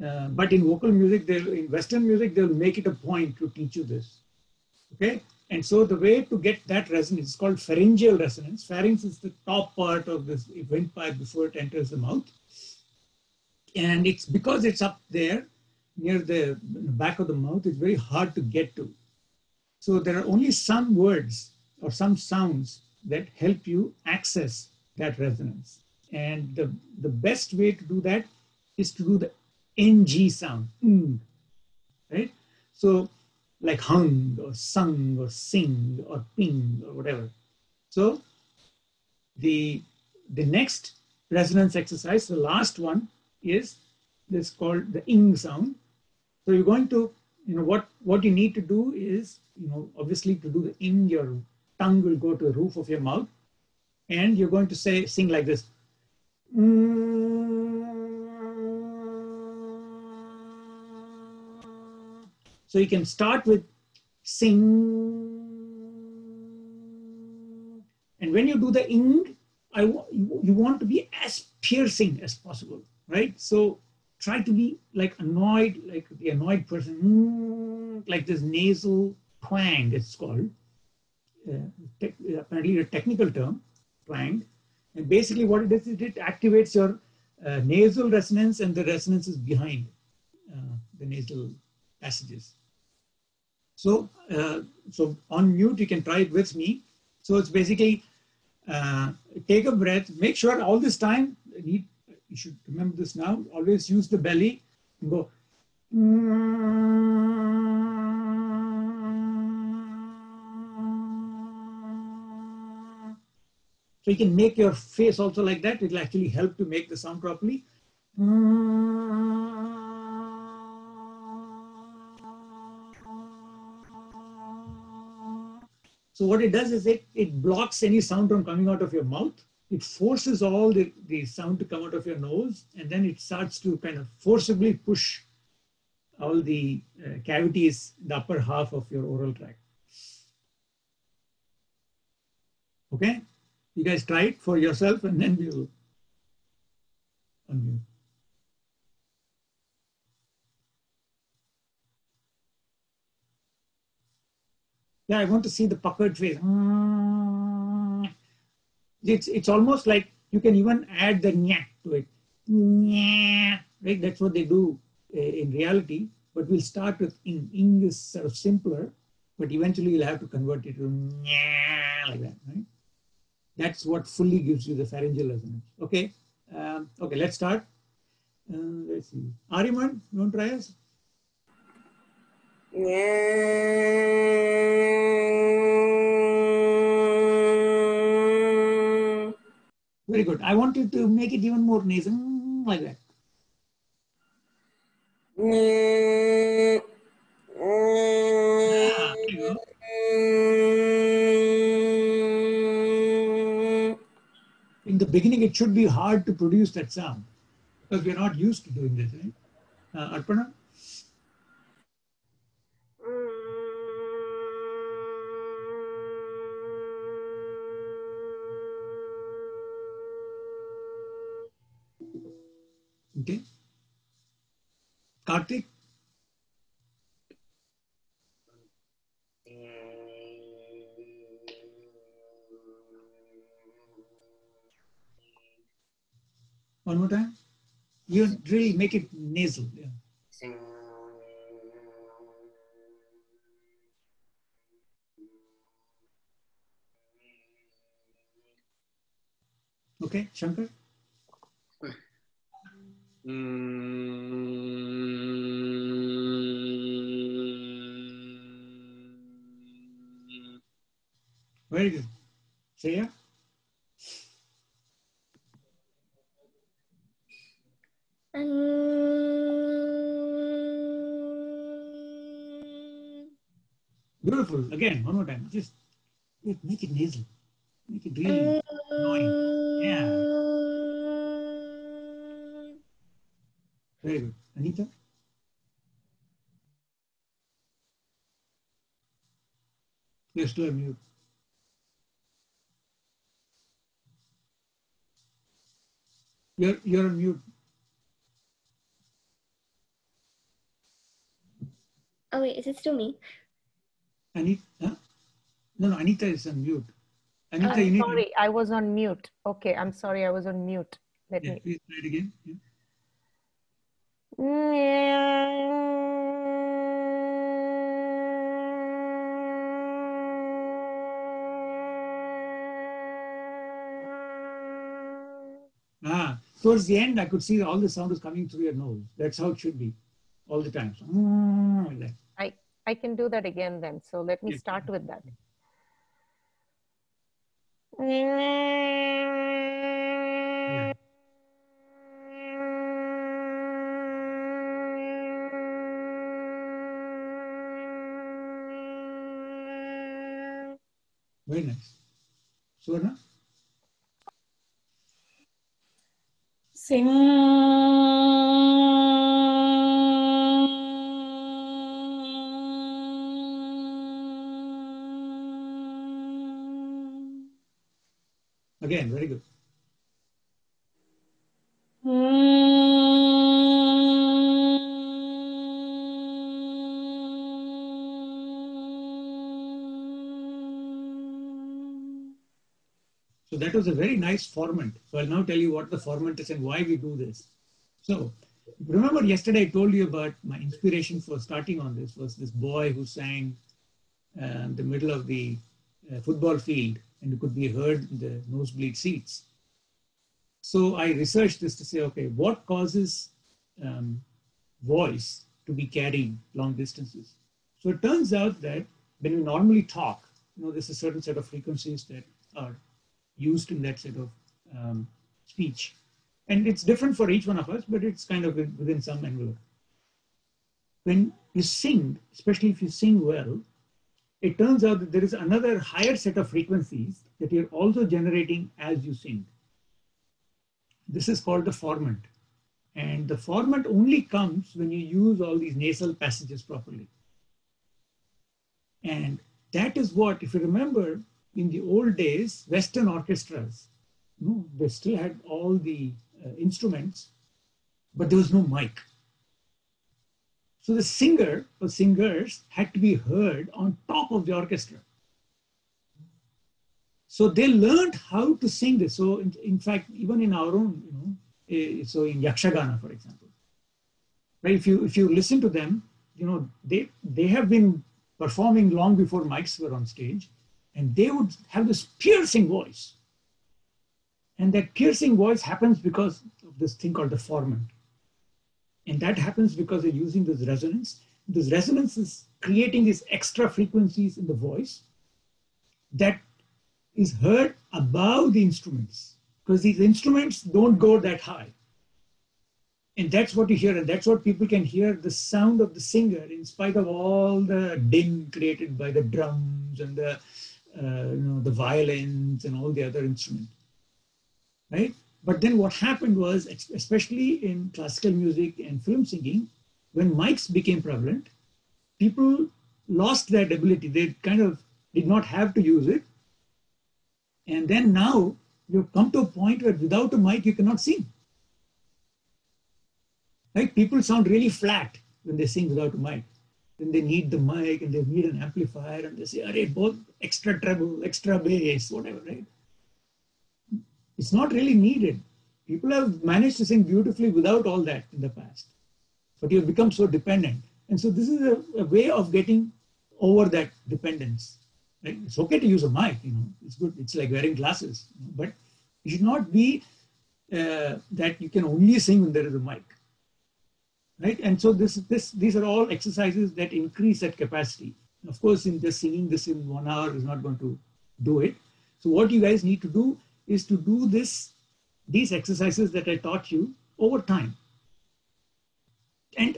but in vocal music, in Western music, they'll make it a point to teach you this, okay? And so the way to get that resonance is called pharyngeal resonance. Pharynx is the top part of this windpipe before it enters the mouth. And it's because it's up there near the back of the mouth, it's very hard to get to. So there are only some words or some sounds that help you access that resonance. And the best way to do that is to do the NG sound, right? So, like hung or sung or sing or ping or whatever. So the next resonance exercise, the last one, is this called the ing sound. So you're going to, you know, what you need to do is, you know, obviously to do the ing, your tongue will go to the roof of your mouth and you're going to say, sing like this. So you can start with sing. And when you do the ing, you want to be as piercing as possible, right? So try to be like annoyed, like the annoyed person, like this nasal twang it's called. Apparently a technical term, twang. And basically what it does is it activates your nasal resonance, and the resonance is behind the nasal passages. So, on mute, you can try it with me. So it's basically, take a breath, make sure all this time, you should remember this now, always use the belly and go. So you can make your face also like that. It'll actually help to make the sound properly. So what it does is it blocks any sound from coming out of your mouth. It forces all the sound to come out of your nose, and then it starts to kind of forcibly push all the cavities, the upper half of your oral tract. Okay, you guys try it for yourself and then we'll unmute. Yeah, I want to see the puckered face. It's almost like you can even add the nya to it. Nya, right? That's what they do in reality. But we'll start with ing. Ing is sort of simpler, but eventually you'll have to convert it to nya, like that, right? That's what fully gives you the pharyngeal resonance. Okay, okay, let's start. Let's see. Aryaman, you want to try us? Very good. I want you to make it even more nasal, like that. in the beginning, it should be hard to produce that sound because we're not used to doing this, right? Arpana? Okay. Karthik? One more time. You really make it nasal. Yeah. Okay, Shankar? Very good. Shreya? Beautiful. Again, one more time. Just make it nasal. Make it really annoying. Yeah. Very good. Anita? You're still on mute. You're on mute. Oh wait, is it still me? Anita? Huh? No, Anita is on mute. Anita, you need sorry, to... I was on mute. Okay, I'm sorry, I was on mute. Let me... Please try it again. Yeah. Ah, towards the end, I could see all the sound was coming through your nose. That's how it should be, all the time. So, like that. I can do that again then. So let me start with that. Yeah. Very nice. Suvarna? Sing. Again, very good. So that was a very nice formant. So I'll now tell you what the formant is and why we do this. So remember yesterday I told you about my inspiration for starting on this was this boy who sang in the middle of the football field and it could be heard in the nosebleed seats. So I researched this to say, okay, what causes voice to be carried long distances? So it turns out that when we normally talk, you know, there's a certain set of frequencies that are used in that set of speech. And it's different for each one of us, but it's kind of within some envelope. When you sing, especially if you sing well, it turns out that there is another higher set of frequencies that you're also generating as you sing. This is called the formant. And the formant only comes when you use all these nasal passages properly. And that is what, if you remember, in the old days, Western orchestras, you know, they still had all the instruments, but there was no mic. So the singer or singers had to be heard on top of the orchestra. So they learned how to sing this. So in fact, even in our own, you know, so in Yakshagana, for example, right? If you listen to them, you know, they have been performing long before mics were on stage. And they would have this piercing voice. And that piercing voice happens because of this thing called the formant. And that happens because they're using this resonance. This resonance is creating these extra frequencies in the voice that is heard above the instruments, because these instruments don't go that high. And that's what you hear, and that's what people can hear, the sound of the singer, in spite of all the din created by the drums and the violins and all the other instruments. right? But then what happened was, especially in classical music and film singing, when mics became prevalent, people lost their ability. They kind of did not have to use it. And then now you've come to a point where without a mic, you cannot sing. Right? People sound really flat when they sing without a mic. Then they need the mic and they need an amplifier and they say, "Arey, both extra treble, extra bass, whatever," right? It's not really needed. People have managed to sing beautifully without all that in the past, but you've become so dependent. And so this is a way of getting over that dependence. Like, it's okay to use a mic, you know, it's good. It's like wearing glasses, but it should not be that you can only sing when there is a mic, right? And so these are all exercises that increase that capacity. And of course, in just singing this in 1 hour is not going to do it. So what you guys need to do is to do these exercises that I taught you over time.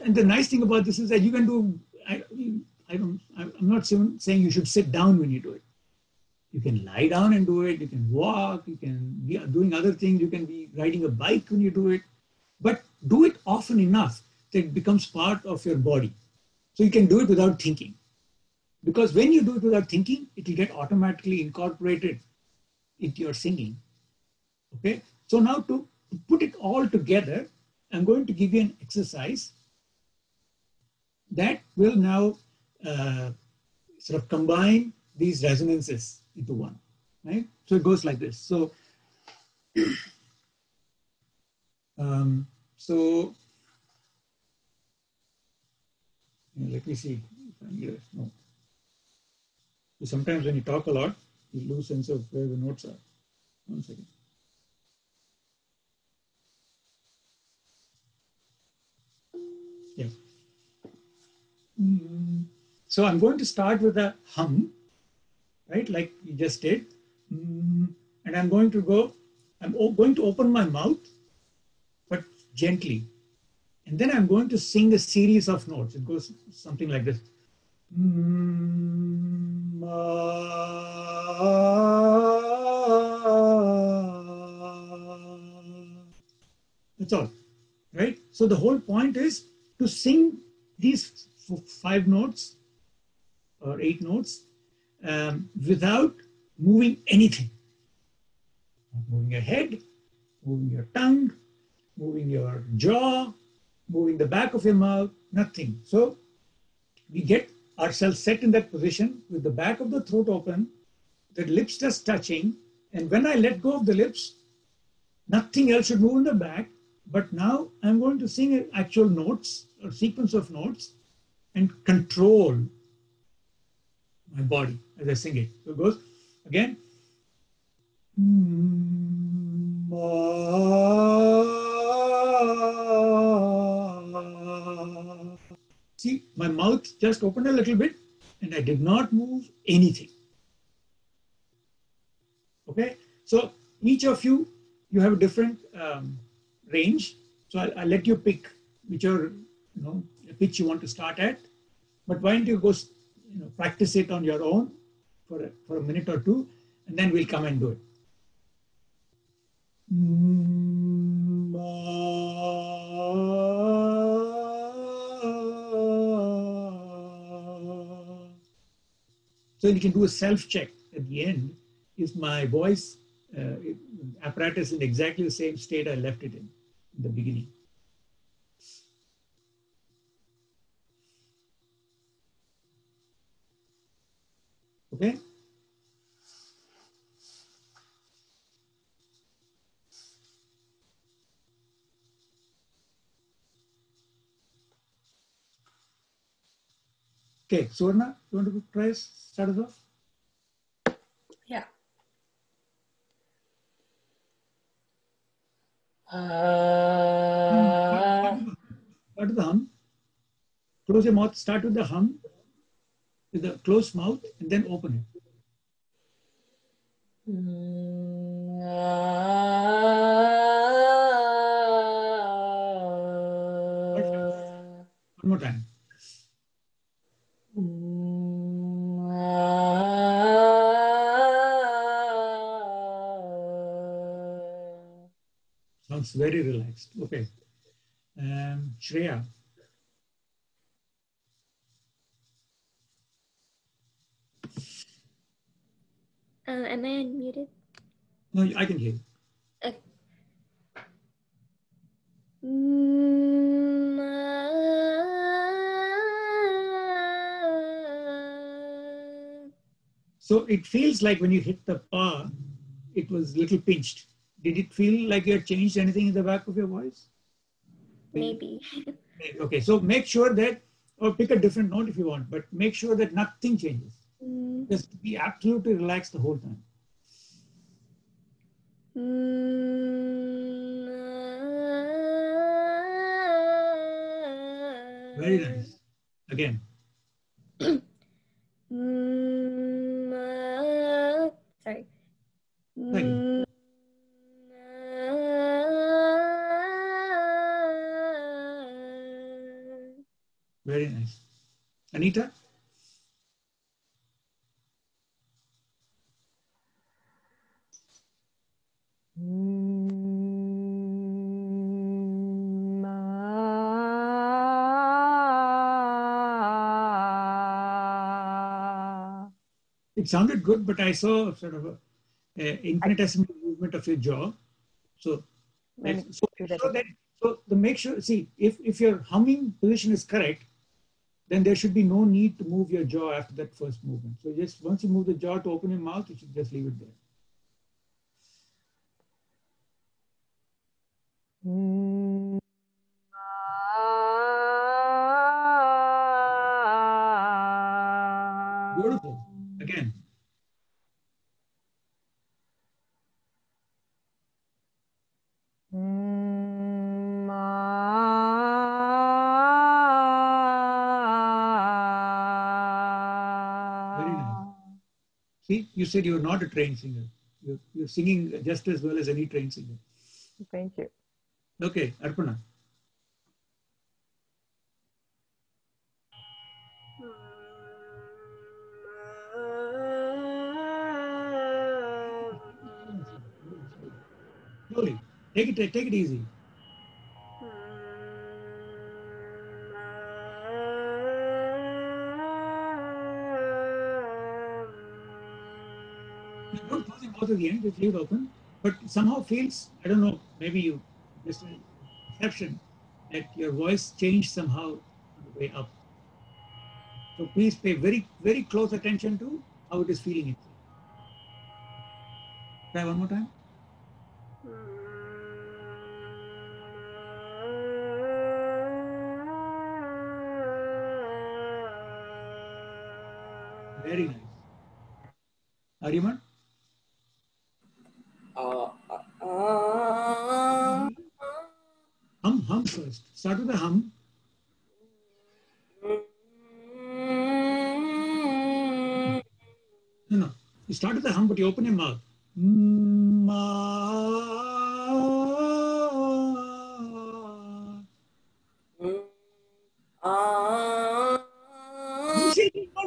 And the nice thing about this is that you can do, I'm not saying you should sit down when you do it. You can lie down and do it, you can walk, you can be doing other things, you can be riding a bike when you do it, but do it often enough that it becomes part of your body. So you can do it without thinking. Because when you do it without thinking, it will get automatically incorporated into your singing. Okay, so now to put it all together, I'm going to give you an exercise that will now sort of combine these resonances into one, right? So it goes like this. So, let me see if I'm here. No. So sometimes when you talk a lot, you lose sense of where the notes are. One second. Yeah. So I'm going to start with a hum, right? Like you just did. And I'm going to open my mouth, but gently. And then I'm going to sing a series of notes. It goes something like this. That's all, right? So the whole point is to sing these 5 notes or 8 notes without moving anything. Not moving your head, moving your tongue, moving your jaw, moving the back of your mouth, nothing. So we get ourselves set in that position with the back of the throat open, the lips just touching. And when I let go of the lips, nothing else should move in the back. But now I'm going to sing actual notes or sequence of notes and control my body as I sing it. So it goes again. See, my mouth just opened a little bit and I did not move anything. Okay, so each of you, you have a different range. So I'll let you pick whichever pitch you want to start at. But why don't you go practice it on your own for a minute or two, and then we'll come and do it. So you can do a self-check at the end. Is my voice apparatus in exactly the same state I left it in the beginning? Okay. Okay, Suvarna, you want to try start us off? Yeah. Start with the hum. Close your mouth, start with the hum. With a closed mouth and then open it. One more time. Sounds very relaxed. Okay. Shreya. Am I unmuted? No, I can hear you. Okay. So it feels like when you hit the pa, it was a little pinched. Did it feel like you had changed anything in the back of your voice? Maybe. Okay, so make sure that, or pick a different note if you want, but make sure that nothing changes. Just be absolutely relaxed the whole time. Very nice. Again. Sorry. Thank you. Very nice. Anita? It sounded good, but I saw sort of an infinitesimal movement of your jaw. So make sure, see, if your humming position is correct, then there should be no need to move your jaw after that first movement. So just once you move the jaw to open your mouth, you should just leave it there. Beautiful. Again. See, you said you're not a trained singer. You're singing just as well as any trained singer. Thank you. Okay, Arpana. Slowly. Take it easy. Don't close your mouth at the end, just leave it open. But somehow feels, I don't know, maybe you just a perception that your voice changed somehow on the way up. So please pay very, very close attention to how it is feeling inside. Try one more time. Very nice. Aryaman? Hum first. Start with the hum. No. You start with the hum, but you open your mouth. No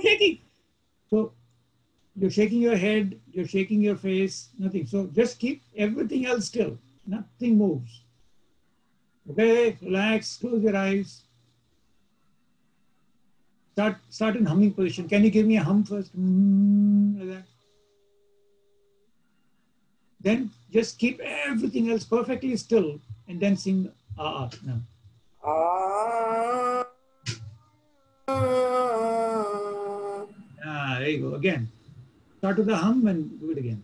shaking. So you're shaking your head, you're shaking your face, nothing. So just keep everything else still. Nothing moves. Okay, relax, close your eyes. Start in humming position. Can you give me a hum first? Like that. Then just keep everything else perfectly still and then sing ah now. Ah, there you go, again. Start with the hum and do it again.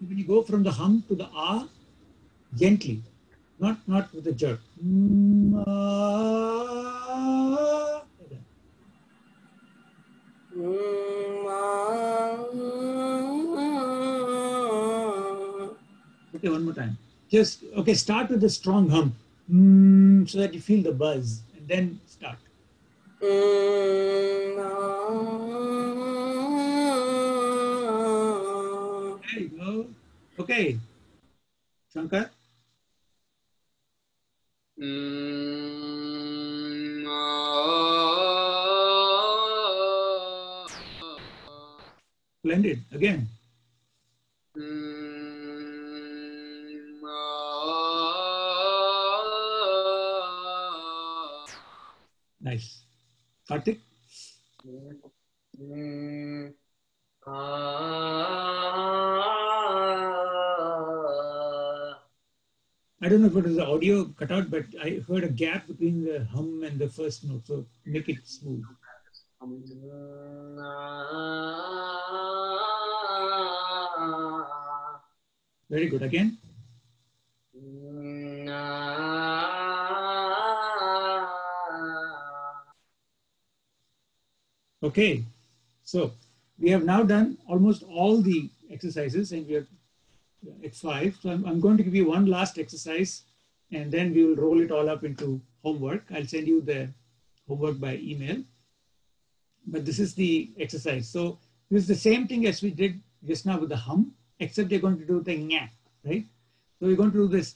When you go from the hum to the ah, gently, not with a jerk. Okay, one more time. Just, okay, start with the strong hum. So that you feel the buzz and then start. There you go. Okay. Shankar? Splendid. Again. Nice. Karthik? I don't know if it was the audio cut out, but I heard a gap between the hum and the first note, so make it smooth. Very good. Again. Okay, so we have now done almost all the exercises and we are at 5. So I'm going to give you one last exercise and then we will roll it all up into homework. I'll send you the homework by email. But this is the exercise. So this is the same thing as we did just now with the hum, except you're going to do the nga, right? So we're going to do this.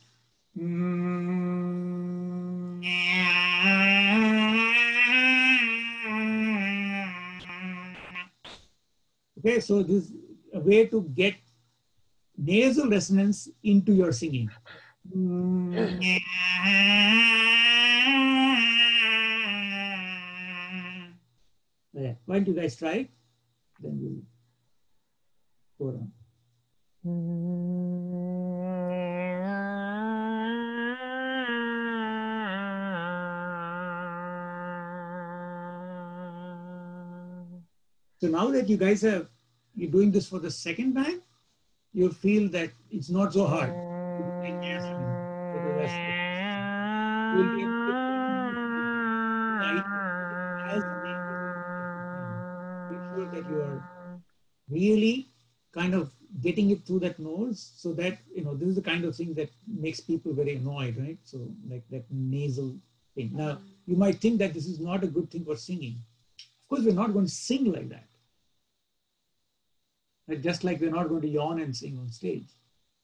Okay, so this is a way to get nasal resonance into your singing. Yeah. Why don't you guys try? Then we'll go around. So now that you guys have, you're doing this for the second time, you'll feel that it's not so hard. You'll be able to make sure that you are really kind of getting it through that nose, so that, you know, this is the kind of thing that makes people very annoyed, right? So like that nasal thing. Now, you might think that this is not a good thing for singing. Of course, we're not going to sing like that. Just like we're not going to yawn and sing on stage.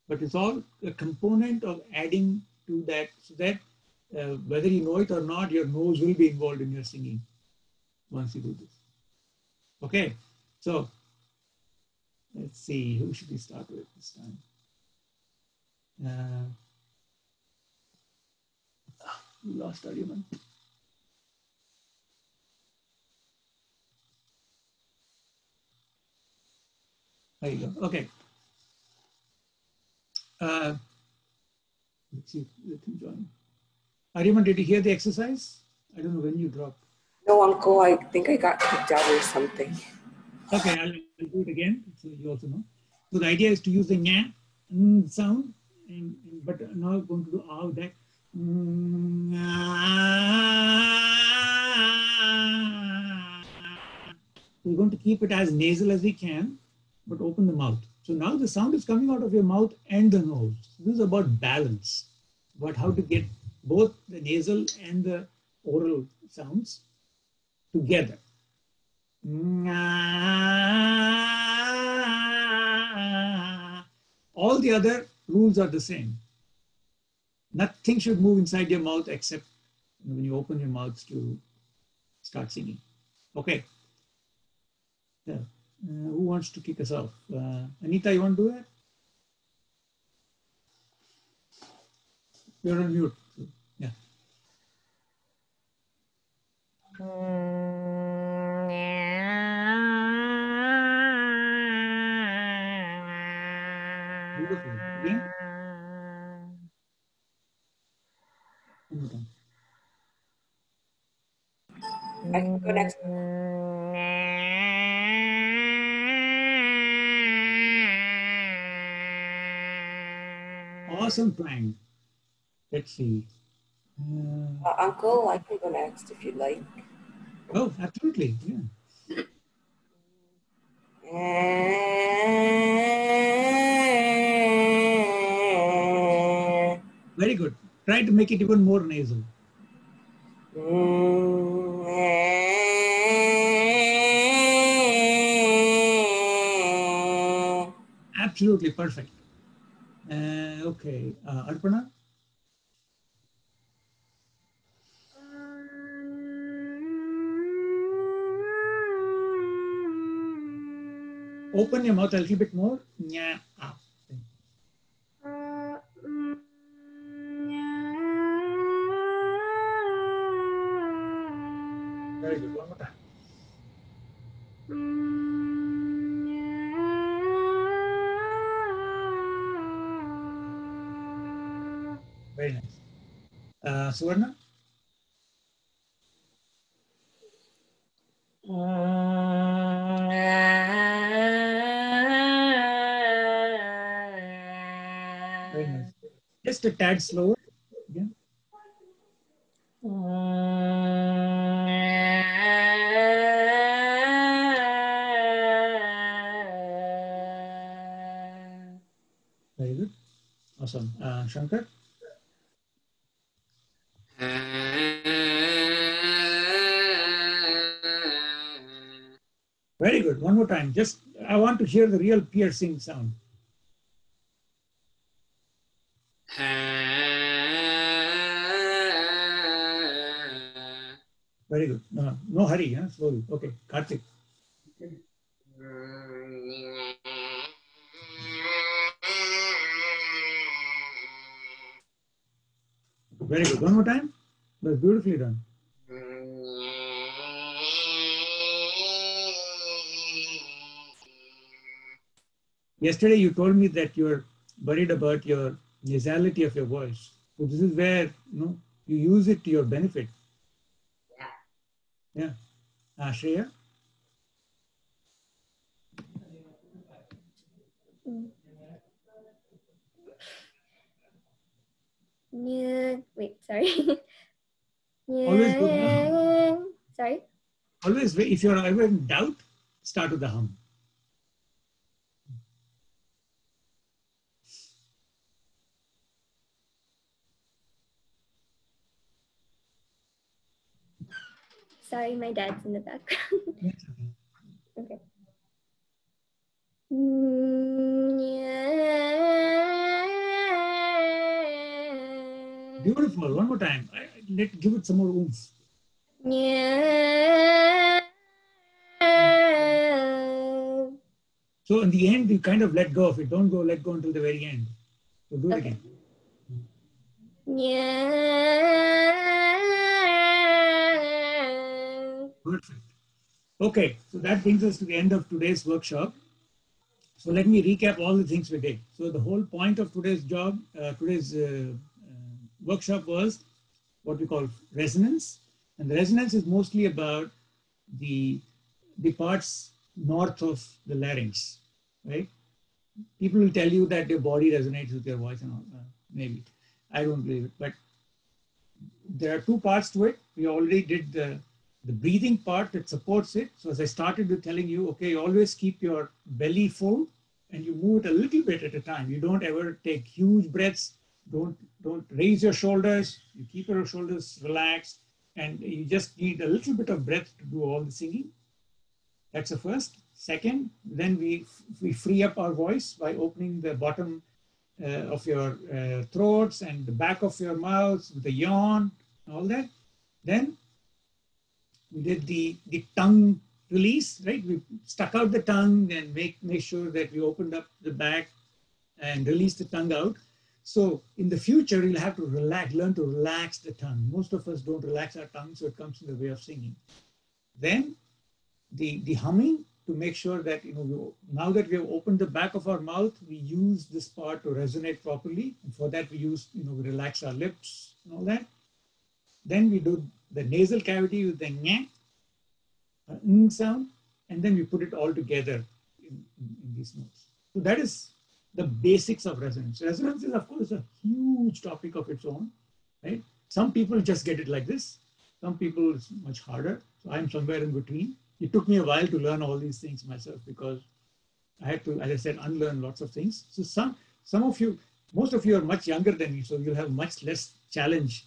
But it's all a component of adding to that, so that whether you know it or not, your nose will be involved in your singing once you do this. Okay, so let's see, who should we start with this time? Lost Aryaman. There you go. Okay. Let's see if we can join. Aryaman, did you hear the exercise? I don't know when you dropped. No, Uncle. I think I got kicked out or something. Okay, I'll do it again so you also know. So the idea is to use the ng sound, and but now I'm going to do all that. We're going to keep it as nasal as we can, but open the mouth. So now the sound is coming out of your mouth and the nose. This is about balance, about how to get both the nasal and the oral sounds together. All the other rules are the same. Nothing should move inside your mouth except when you open your mouth to start singing. Okay. Yeah. Who wants to kick us off? Anita, you want to do it? You're on mute. So, yeah. Beautiful. Again. I can go next. Awesome twang. Let's see. Uncle, I can go next if you'd like. Oh, absolutely. Yeah. Very good. Try to make it even more nasal. Absolutely perfect. Okay, Arpana? Open your mouth a little bit more. Nya -a. Very good. One more time. Very nice. Suvarna? Very nice. Just a tad slower. Again. Very good. Awesome. Shankar? Very good. One more time. Just, I want to hear the real piercing sound. Very good. No, no hurry, huh? Slowly. Okay, Karthik. Okay. Very good. One more time. That's beautifully done. Yesterday you told me that you were worried about your nasality of your voice. So this is where, you know, you use it to your benefit. Yeah. Yeah. Shreya? Wait, sorry. Always good. Sorry? Always, if you're ever in doubt, start with the hum. Sorry, my dad's in the background. Okay. Beautiful. One more time. Let's give it some more oomph. So in the end, you kind of let go of it. Don't go, let go until the very end. So do it again. Perfect. Okay, so that brings us to the end of today's workshop. So let me recap all the things we did. So the whole point of today's workshop was what we call resonance. And the resonance is mostly about the parts north of the larynx, right? People will tell you that your body resonates with your voice and all that. Maybe. I don't believe it, but there are two parts to it. We already did the breathing part that supports it. So as I started with telling you, okay, you always keep your belly full and you move it a little bit at a time. You don't ever take huge breaths. Don't raise your shoulders. You keep your shoulders relaxed and you just need a little bit of breath to do all the singing. That's the first. Second, then we free up our voice by opening the bottom of your throats and the back of your mouths with a yawn, all that. Then we did the tongue release, right? We stuck out the tongue and make sure that we opened up the back and released the tongue out. So in the future, you'll have to relax, learn to relax the tongue. Most of us don't relax our tongue, so it comes in the way of singing. Then the humming to make sure that, you know, now that we have opened the back of our mouth, we use this part to resonate properly. And for that, we use, you know, we relax our lips and all that. Then we do the nasal cavity with the ng sound, and then we put it all together in these notes. So that is the basics of resonance. Resonance is, of course, a huge topic of its own, right? Some people just get it like this. Some people it's much harder. So I'm somewhere in between. It took me a while to learn all these things myself because I had to, as I said, unlearn lots of things. So some of you, most of you are much younger than me, so you'll have much less challenge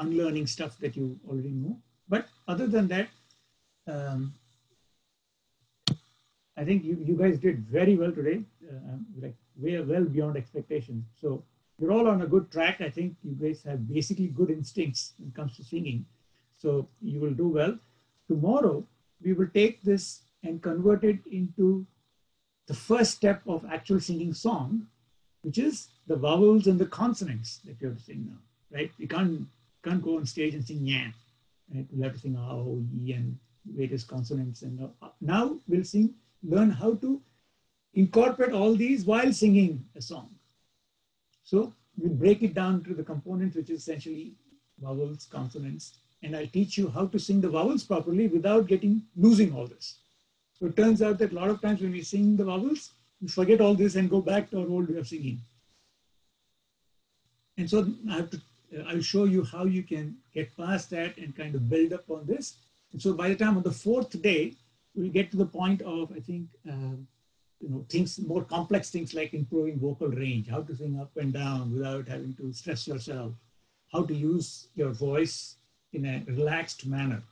unlearning stuff that you already know. But other than that, I think you guys did very well today, like way well beyond expectations. So you're all on a good track. I think you guys have basically good instincts when it comes to singing. So you will do well. Tomorrow, we will take this and convert it into the first step of actual singing song, which is the vowels and the consonants that you have to sing now, right? We can't go on stage and sing yeah, right? We'll have to sing oh, ye, and various consonants. And now we'll sing, learn how to incorporate all these while singing a song. So we break it down to the components, which is essentially vowels, consonants, and I'll teach you how to sing the vowels properly without losing all this. So it turns out that a lot of times when we sing the vowels, we forget all this and go back to our old way of singing. And so I'll show you how you can get past that and kind of build up on this. And so by the time of the fourth day, we'll get to the point of, I think, things, more complex things like improving vocal range, how to sing up and down without having to stress yourself, how to use your voice in a relaxed manner,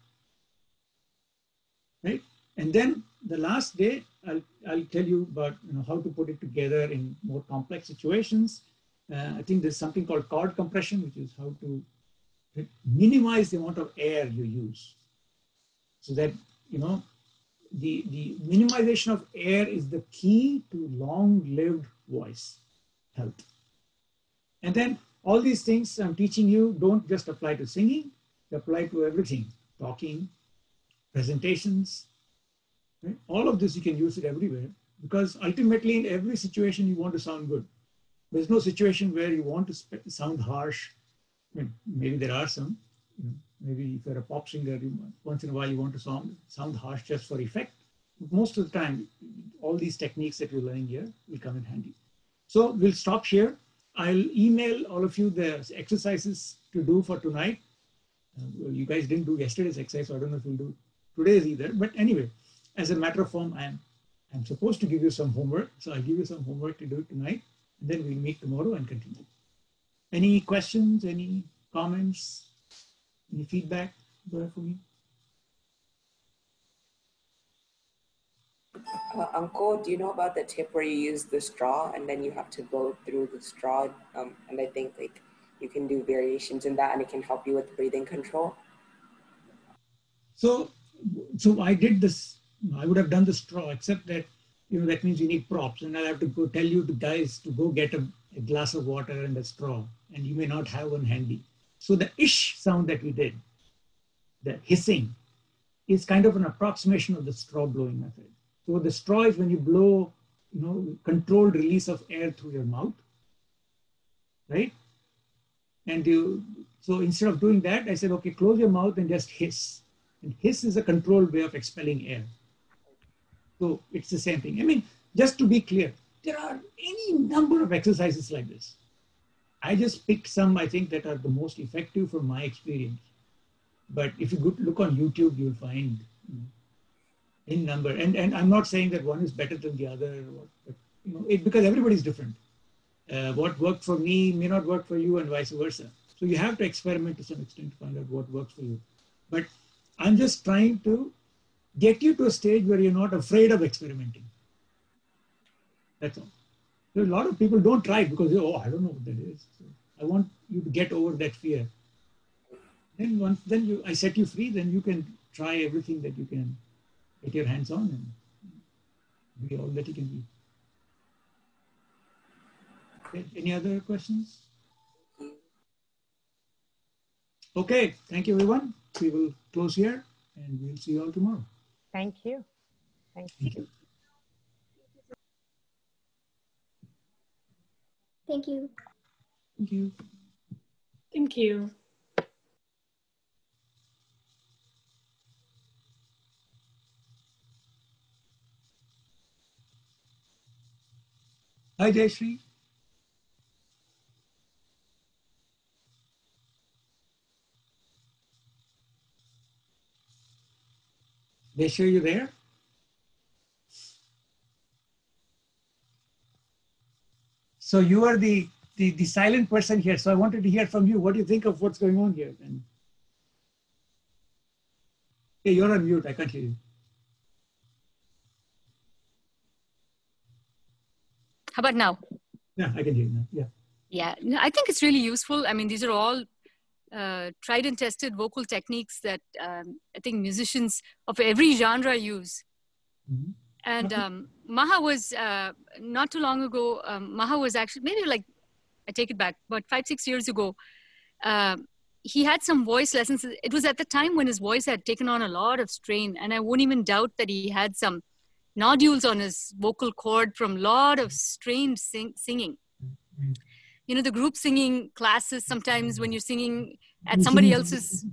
right? And then the last day, I'll tell you about how to put it together in more complex situations. I think there's something called chord compression, which is how to minimize the amount of air you use, so that the minimization of air is the key to long-lived voice health. And then all these things I'm teaching you don't just apply to singing, they apply to everything, talking, presentations, right? All of this, you can use it everywhere, because ultimately in every situation you want to sound good. There's no situation where you want to sound harsh. I mean, maybe there are some, maybe if you're a pop singer, once in a while you want to sound harsh just for effect. But most of the time, all these techniques that we're learning here will come in handy. So we'll stop here. I'll email all of you the exercises to do for tonight. Well, you guys didn't do yesterday's exercise, so I don't know if you'll do today's either. But anyway, as a matter of form, I'm supposed to give you some homework. So I'll give you some homework to do tonight. And then we'll meet tomorrow and continue. Any questions, any comments, any feedback for me? Anko, do you know about the tip where you use the straw and then you have to blow through the straw? And I think you can do variations in that, and it can help you with breathing control. So I did this. I would have done the straw, except that that means you need props, and I'll have to go tell you guys to go get a glass of water and a straw, and you may not have one handy. So the ish sound that we did, the hissing, is kind of an approximation of the straw blowing method. So the straw is when you blow, controlled release of air through your mouth, right? And so instead of doing that, I said, okay, close your mouth and just hiss. And hiss is a controlled way of expelling air. So it's the same thing. I mean, just to be clear, there are any number of exercises like this. I just picked some, I think, that are the most effective from my experience. But if you look on YouTube, you'll find in number. And I'm not saying that one is better than the other, but because everybody's different. What worked for me may not work for you, and vice versa. So you have to experiment to some extent to find out what works for you. But I'm just trying to get you to a stage where you're not afraid of experimenting. That's all. So a lot of people don't try because they I don't know what that is. So I want you to get over that fear. Then once I set you free, then you can try everything that you can get your hands on and be all that you can be. Any other questions? Okay, thank you everyone. We will close here and we'll see you all tomorrow. Thank you. Thank you. Thank you. Thank you. Thank you. Hi, Jayshree. Jayshree, are you there? So you are the silent person here. So I wanted to hear from you. What do you think of what's going on here? And hey, you're on mute. I can't hear you. How about now? Yeah, I can hear you now. Yeah. Yeah, I think it's really useful. I mean, these are all tried and tested vocal techniques that I think musicians of every genre use. Mm-hmm. And Maha was, not too long ago, Maha was actually, maybe like, I take it back, but 5-6 years ago, he had some voice lessons. It was at the time when his voice had taken on a lot of strain, and I won't even doubt that he had some nodules on his vocal cord from a lot of strained singing. Mm-hmm. You know, the group singing classes, sometimes when you're singing at somebody else's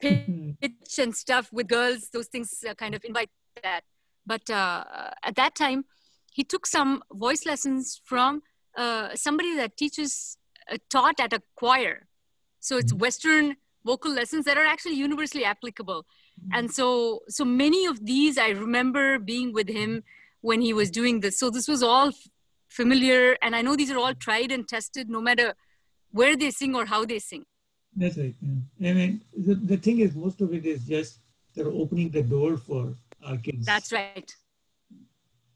pitch and stuff with girls, those things kind of invite that. But at that time, he took some voice lessons from somebody that taught at a choir. So it's Western vocal lessons that are actually universally applicable. And so many of these, I remember being with him when he was doing this. So this was all familiar. And I know these are all tried and tested, no matter where they sing or how they sing. That's right. Yeah. I mean, the thing is, most of it is just they're opening the door for our kids. That's right.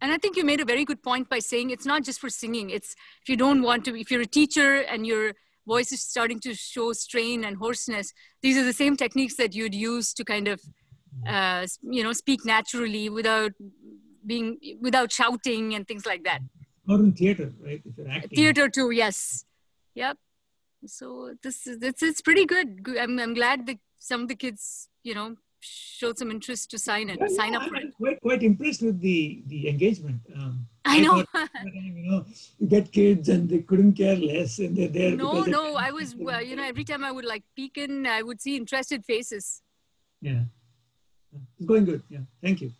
And I think you made a very good point by saying it's not just for singing. It's if you don't want to, if you're a teacher and your voice is starting to show strain and hoarseness, these are the same techniques that you'd use to kind of, you know, speak naturally without shouting and things like that. Or in theater, right? If you're acting. Theater too, yes. Yep. So it's pretty good. I'm glad that some of the kids, you know, showed some interest to sign up for it. Quite impressed with the engagement. I know. You know, you get kids and they couldn't care less, and they're there. No. I was, you know, every time I would like peek in, I would see interested faces. Yeah, it's going good. Yeah, thank you.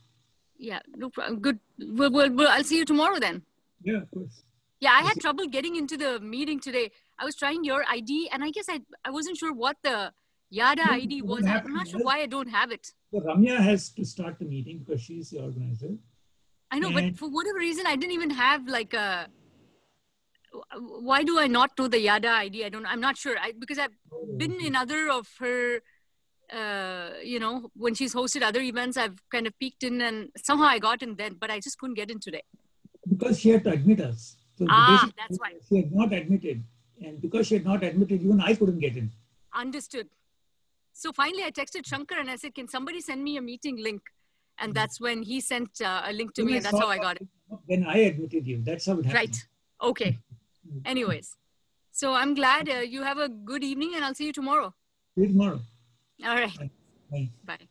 Yeah, no problem. Good. Well, I'll see you tomorrow then. Yeah, of course. Yeah, I had trouble getting into the meeting today. I was trying your ID, and I guess I wasn't sure what the YADA ID was. I'm not sure why I don't have it. So Ramya has to start the meeting because she's the organizer. I know, but for whatever reason, I didn't even have like a... Why do I not know the YADA ID? I'm not sure. Because I've been in other of her, you know, when she's hosted other events, I've kind of peeked in and somehow I got in then, but I just couldn't get in today. Because she had to admit us. So that's why. She had not admitted. And because she had not admitted, even I couldn't get in. Understood. So finally, I texted Shankar and I said, can somebody send me a meeting link? And that's when he sent a link to me. And that's how I got it. Then I admitted you. That's how it happened. Right. Okay. Anyways. So I'm glad you have a good evening and I'll see you tomorrow. See you tomorrow. All right. Bye. Bye. Bye.